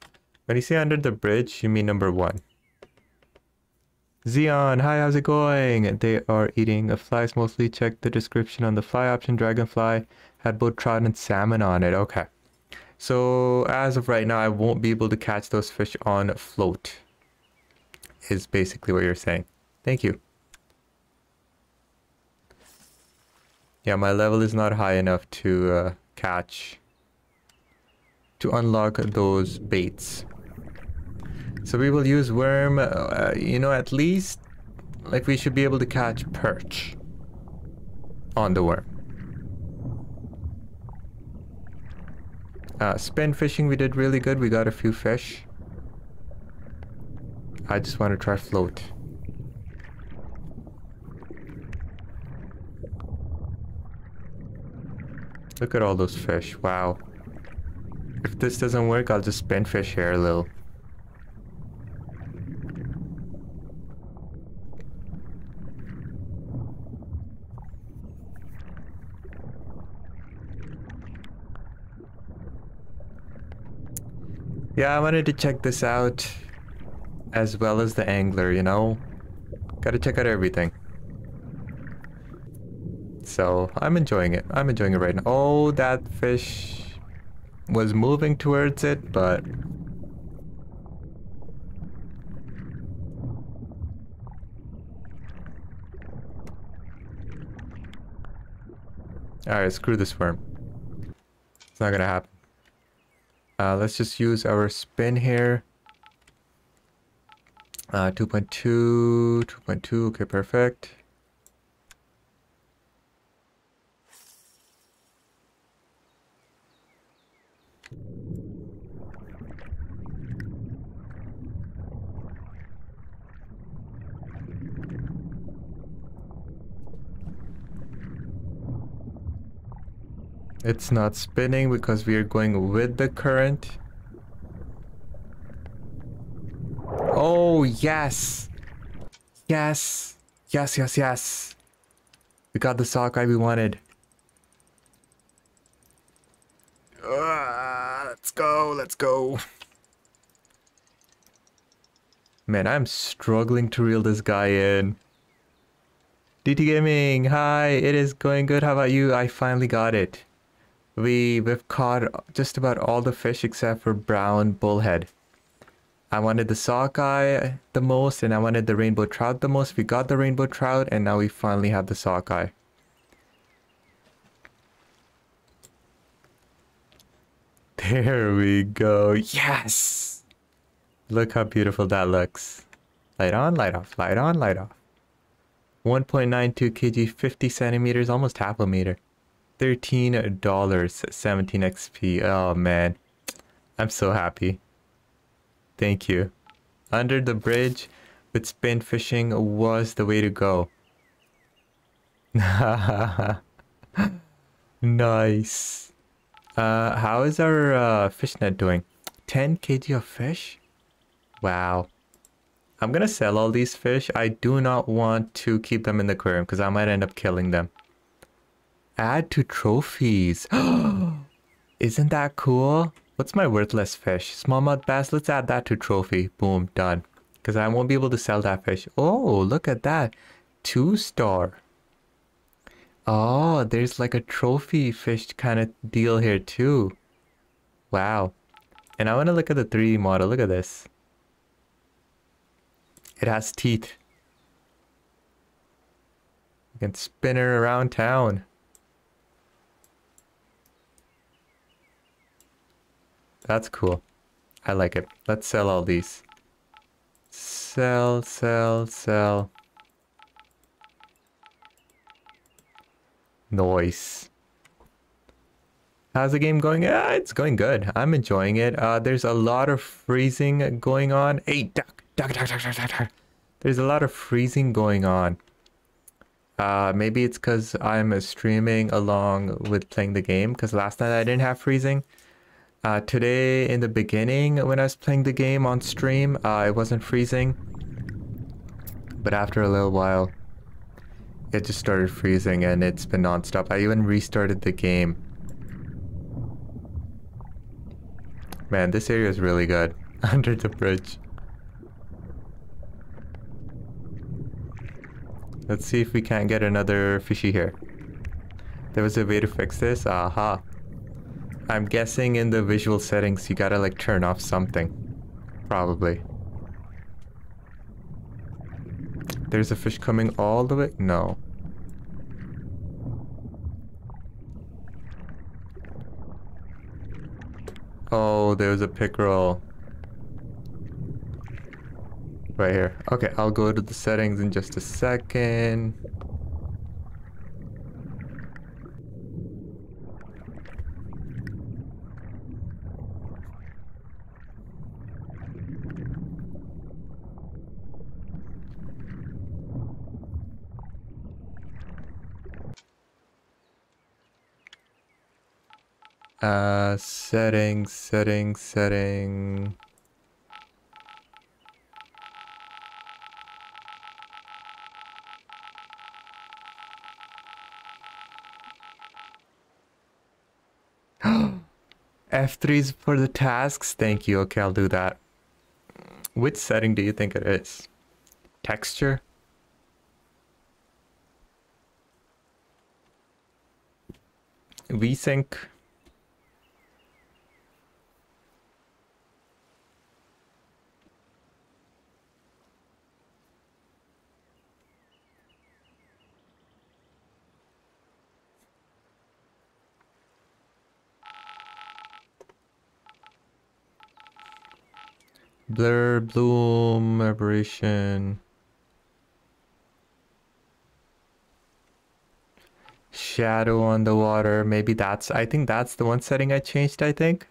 When you say under the bridge, you mean number one. Zeon, hi, how's it going? They are eating a flies mostly. Check the description on the fly option. Dragonfly had both trout and salmon on it. Okay. So, as of right now, I won't be able to catch those fish on float. Is basically what you're saying. Thank you. Yeah, my level is not high enough to catch... to unlock those baits. So we will use worm, you know, at least like we should be able to catch perch on the worm. Spin fishing we did really good, we got a few fish. I just want to try float. Look at all those fish, wow. If this doesn't work, I'll just spin fish here a little. Yeah, I wanted to check this out as well as the angler, you know? Gotta check out everything. So, I'm enjoying it. I'm enjoying it right now. Oh, that fish... was moving towards it, but alright, screw this worm. It's not gonna happen. Let's just use our spin here. 2.2, 2.2, okay, perfect. It's not spinning because we are going with the current. Oh, yes! Yes! Yes, yes, yes! We got the sockeye we wanted. Let's go, let's go. Man, I'm struggling to reel this guy in. DT Gaming, hi! It is going good, how about you? I finally got it. We've caught just about all the fish except for brown bullhead. I wanted the sockeye the most and I wanted the rainbow trout the most. We got the rainbow trout and now we finally have the sockeye. There we go. Yes! Look how beautiful that looks. Light on, light off, light on, light off. 1.92 kg, 50 centimeters, almost half a meter. $13, 17 XP. Oh man, I'm so happy. Thank you. Under the bridge with spin fishing was the way to go. Nice. How is our fishnet doing? 10 kg of fish? Wow. I'm gonna sell all these fish. I do not want to keep them in the aquarium because I might end up killing them. Add to trophies. Isn't that cool? What's my worthless fish? Smallmouth bass. Let's add that to trophy. Boom, done. Because I won't be able to sell that fish. Oh, look at that. 2-star. Oh, there's like a trophy fish kind of deal here too. Wow. And I want to look at the 3D model. Look at this. It has teeth. You can spin her around town. That's cool. I like it. Let's sell all these. Sell, sell, sell. Nice. How's the game going? It's going good. I'm enjoying it. There's a lot of freezing going on. Hey, duck. There's a lot of freezing going on. Maybe it's because I'm streaming along with playing the game, because last night I didn't have freezing. Today, in the beginning, when I was playing the game on stream, it wasn't freezing. But after a little while, it just started freezing and it's been nonstop. I even restarted the game. Man, this area is really good. Under the bridge. Let's see if we can't get another fishy here. There was a way to fix this? Aha. I'm guessing in the visual settings you gotta like turn off something. Probably. There's a fish coming all the way? No. Oh, there's a pickerel. Right here. Okay, I'll go to the settings in just a second. Setting. F3's for the tasks? Thank you. Okay, I'll do that. Which setting do you think it is? Texture? VSync? Blur, bloom, aberration. Shadow on the water. Maybe that's... I think that's the one setting I changed, I think.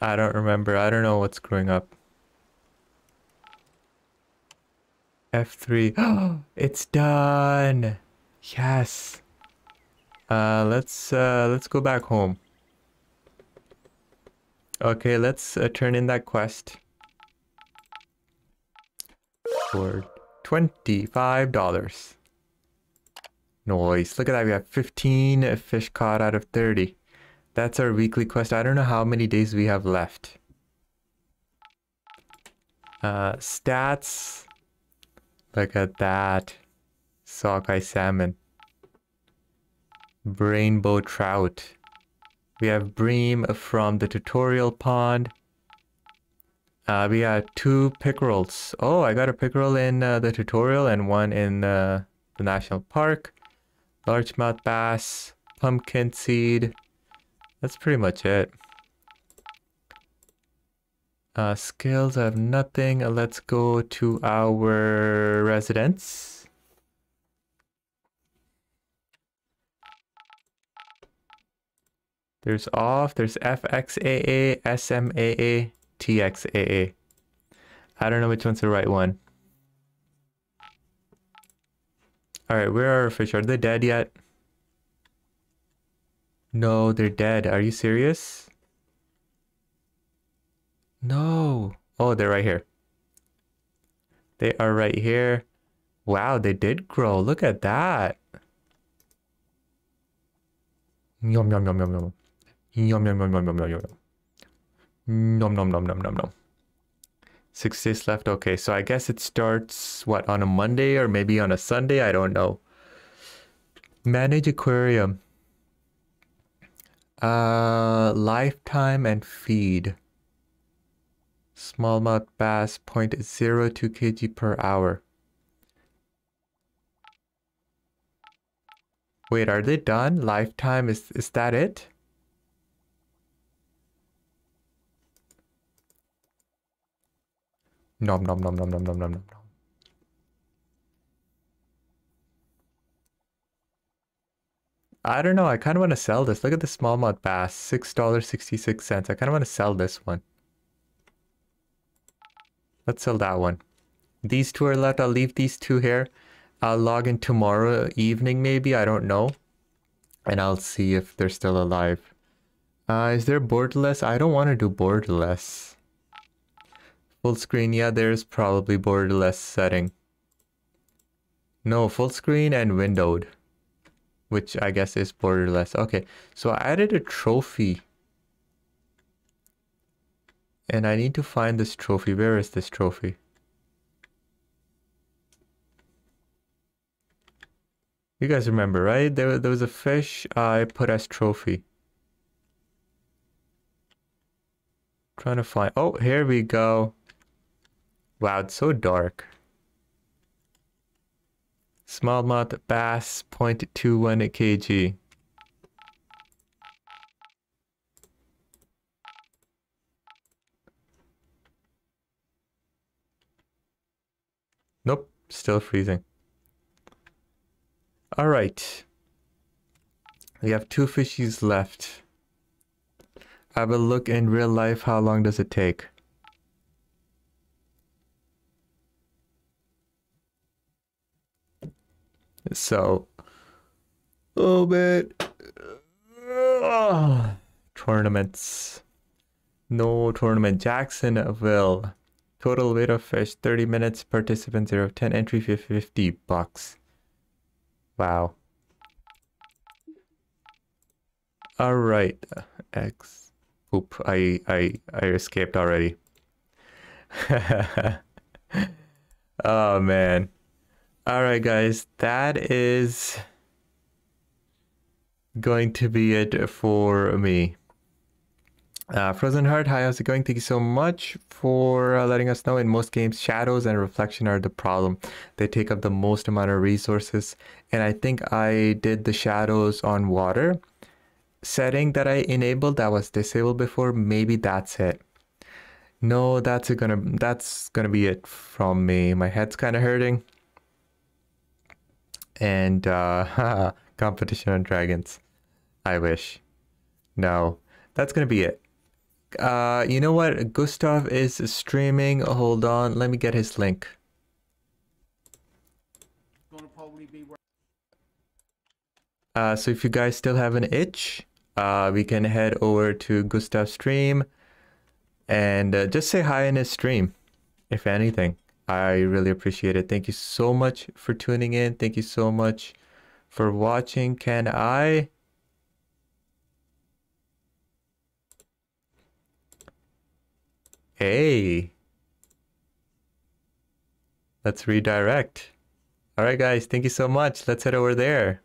I don't remember. I don't know what's screwing up. F3. Oh, it's done! Yes! Let's go back home. Okay, let's turn in that quest for $25. Nice. Look at that. We have 15 fish caught out of 30. That's our weekly quest. I don't know how many days we have left. Stats. Look at that. Sockeye salmon. Rainbow trout. We have bream from the tutorial pond. We have 2 pickerels. Oh, I got a pickerel in the tutorial and one in the national park. Largemouth bass, pumpkin seed. That's pretty much it. Skills, I have nothing. Let's go to our residence. There's off, there's FXAA, SMAA, TXAA. I don't know which one's the right one. Alright, where are our fish? Are they dead yet? No, they're dead. Are you serious? No. Oh, they're right here. They are right here. Wow, they did grow. Look at that. Yum, yum, yum, yum, yum. Yum, yum, yum, yum, yum, yum, yum. Nom, nom, nom, nom, nom, nom. 6 days left. Okay, so I guess it starts, what, on a Monday or maybe on a Sunday? I don't know. Manage aquarium. Lifetime and feed. Smallmouth bass 0.02 kg per hour. Wait, are they done? Lifetime, is that it? Nom nom nom nom nom nom nom nom. I don't know, I kind of want to sell this. Look at the smallmouth bass, $6.66. I kind of want to sell this one. Let's sell that one. These two are left. I'll leave these two here. I'll log in tomorrow evening maybe, I don't know. And I'll see if they're still alive. Is there borderless? I don't want to do borderless. Full screen, yeah, there's probably borderless setting. No, full screen and windowed, which I guess is borderless. Okay, so I added a trophy. And I need to find this trophy. Where is this trophy? You guys remember, right? There was a fish I put as trophy. Trying to find... Oh, here we go. Wow, it's so dark. Smallmouth bass, 0.21 kg. Nope, still freezing. All right. We have two fishies left. I will look in real life. How long does it take? So, a little bit. Tournaments. No tournament. Jacksonville. Total weight of fish, 30 minutes. Participant 0 of 10. Entry fee $50. Wow. All right. X. Oop. I escaped already. Oh man. All right, guys. That is going to be it for me. Frozen Heart, hi, how's it going? Thank you so much for letting us know. In most games, shadows and reflection are the problem. They take up the most amount of resources. And I think I did the shadows on water setting that I enabled that was disabled before. Maybe that's it. No, that's gonna be it from me. My head's kind of hurting. And competition on dragons. I wish. No, that's gonna be it. You know what? Gustav is streaming. Hold on, let me get his link. So if you guys still have an itch, we can head over to Gustav's stream and just say hi in his stream, if anything. I really appreciate it. Thank you so much for tuning in. Thank you so much for watching. Can I... Hey, let's redirect. All right, guys, thank you so much. Let's head over there.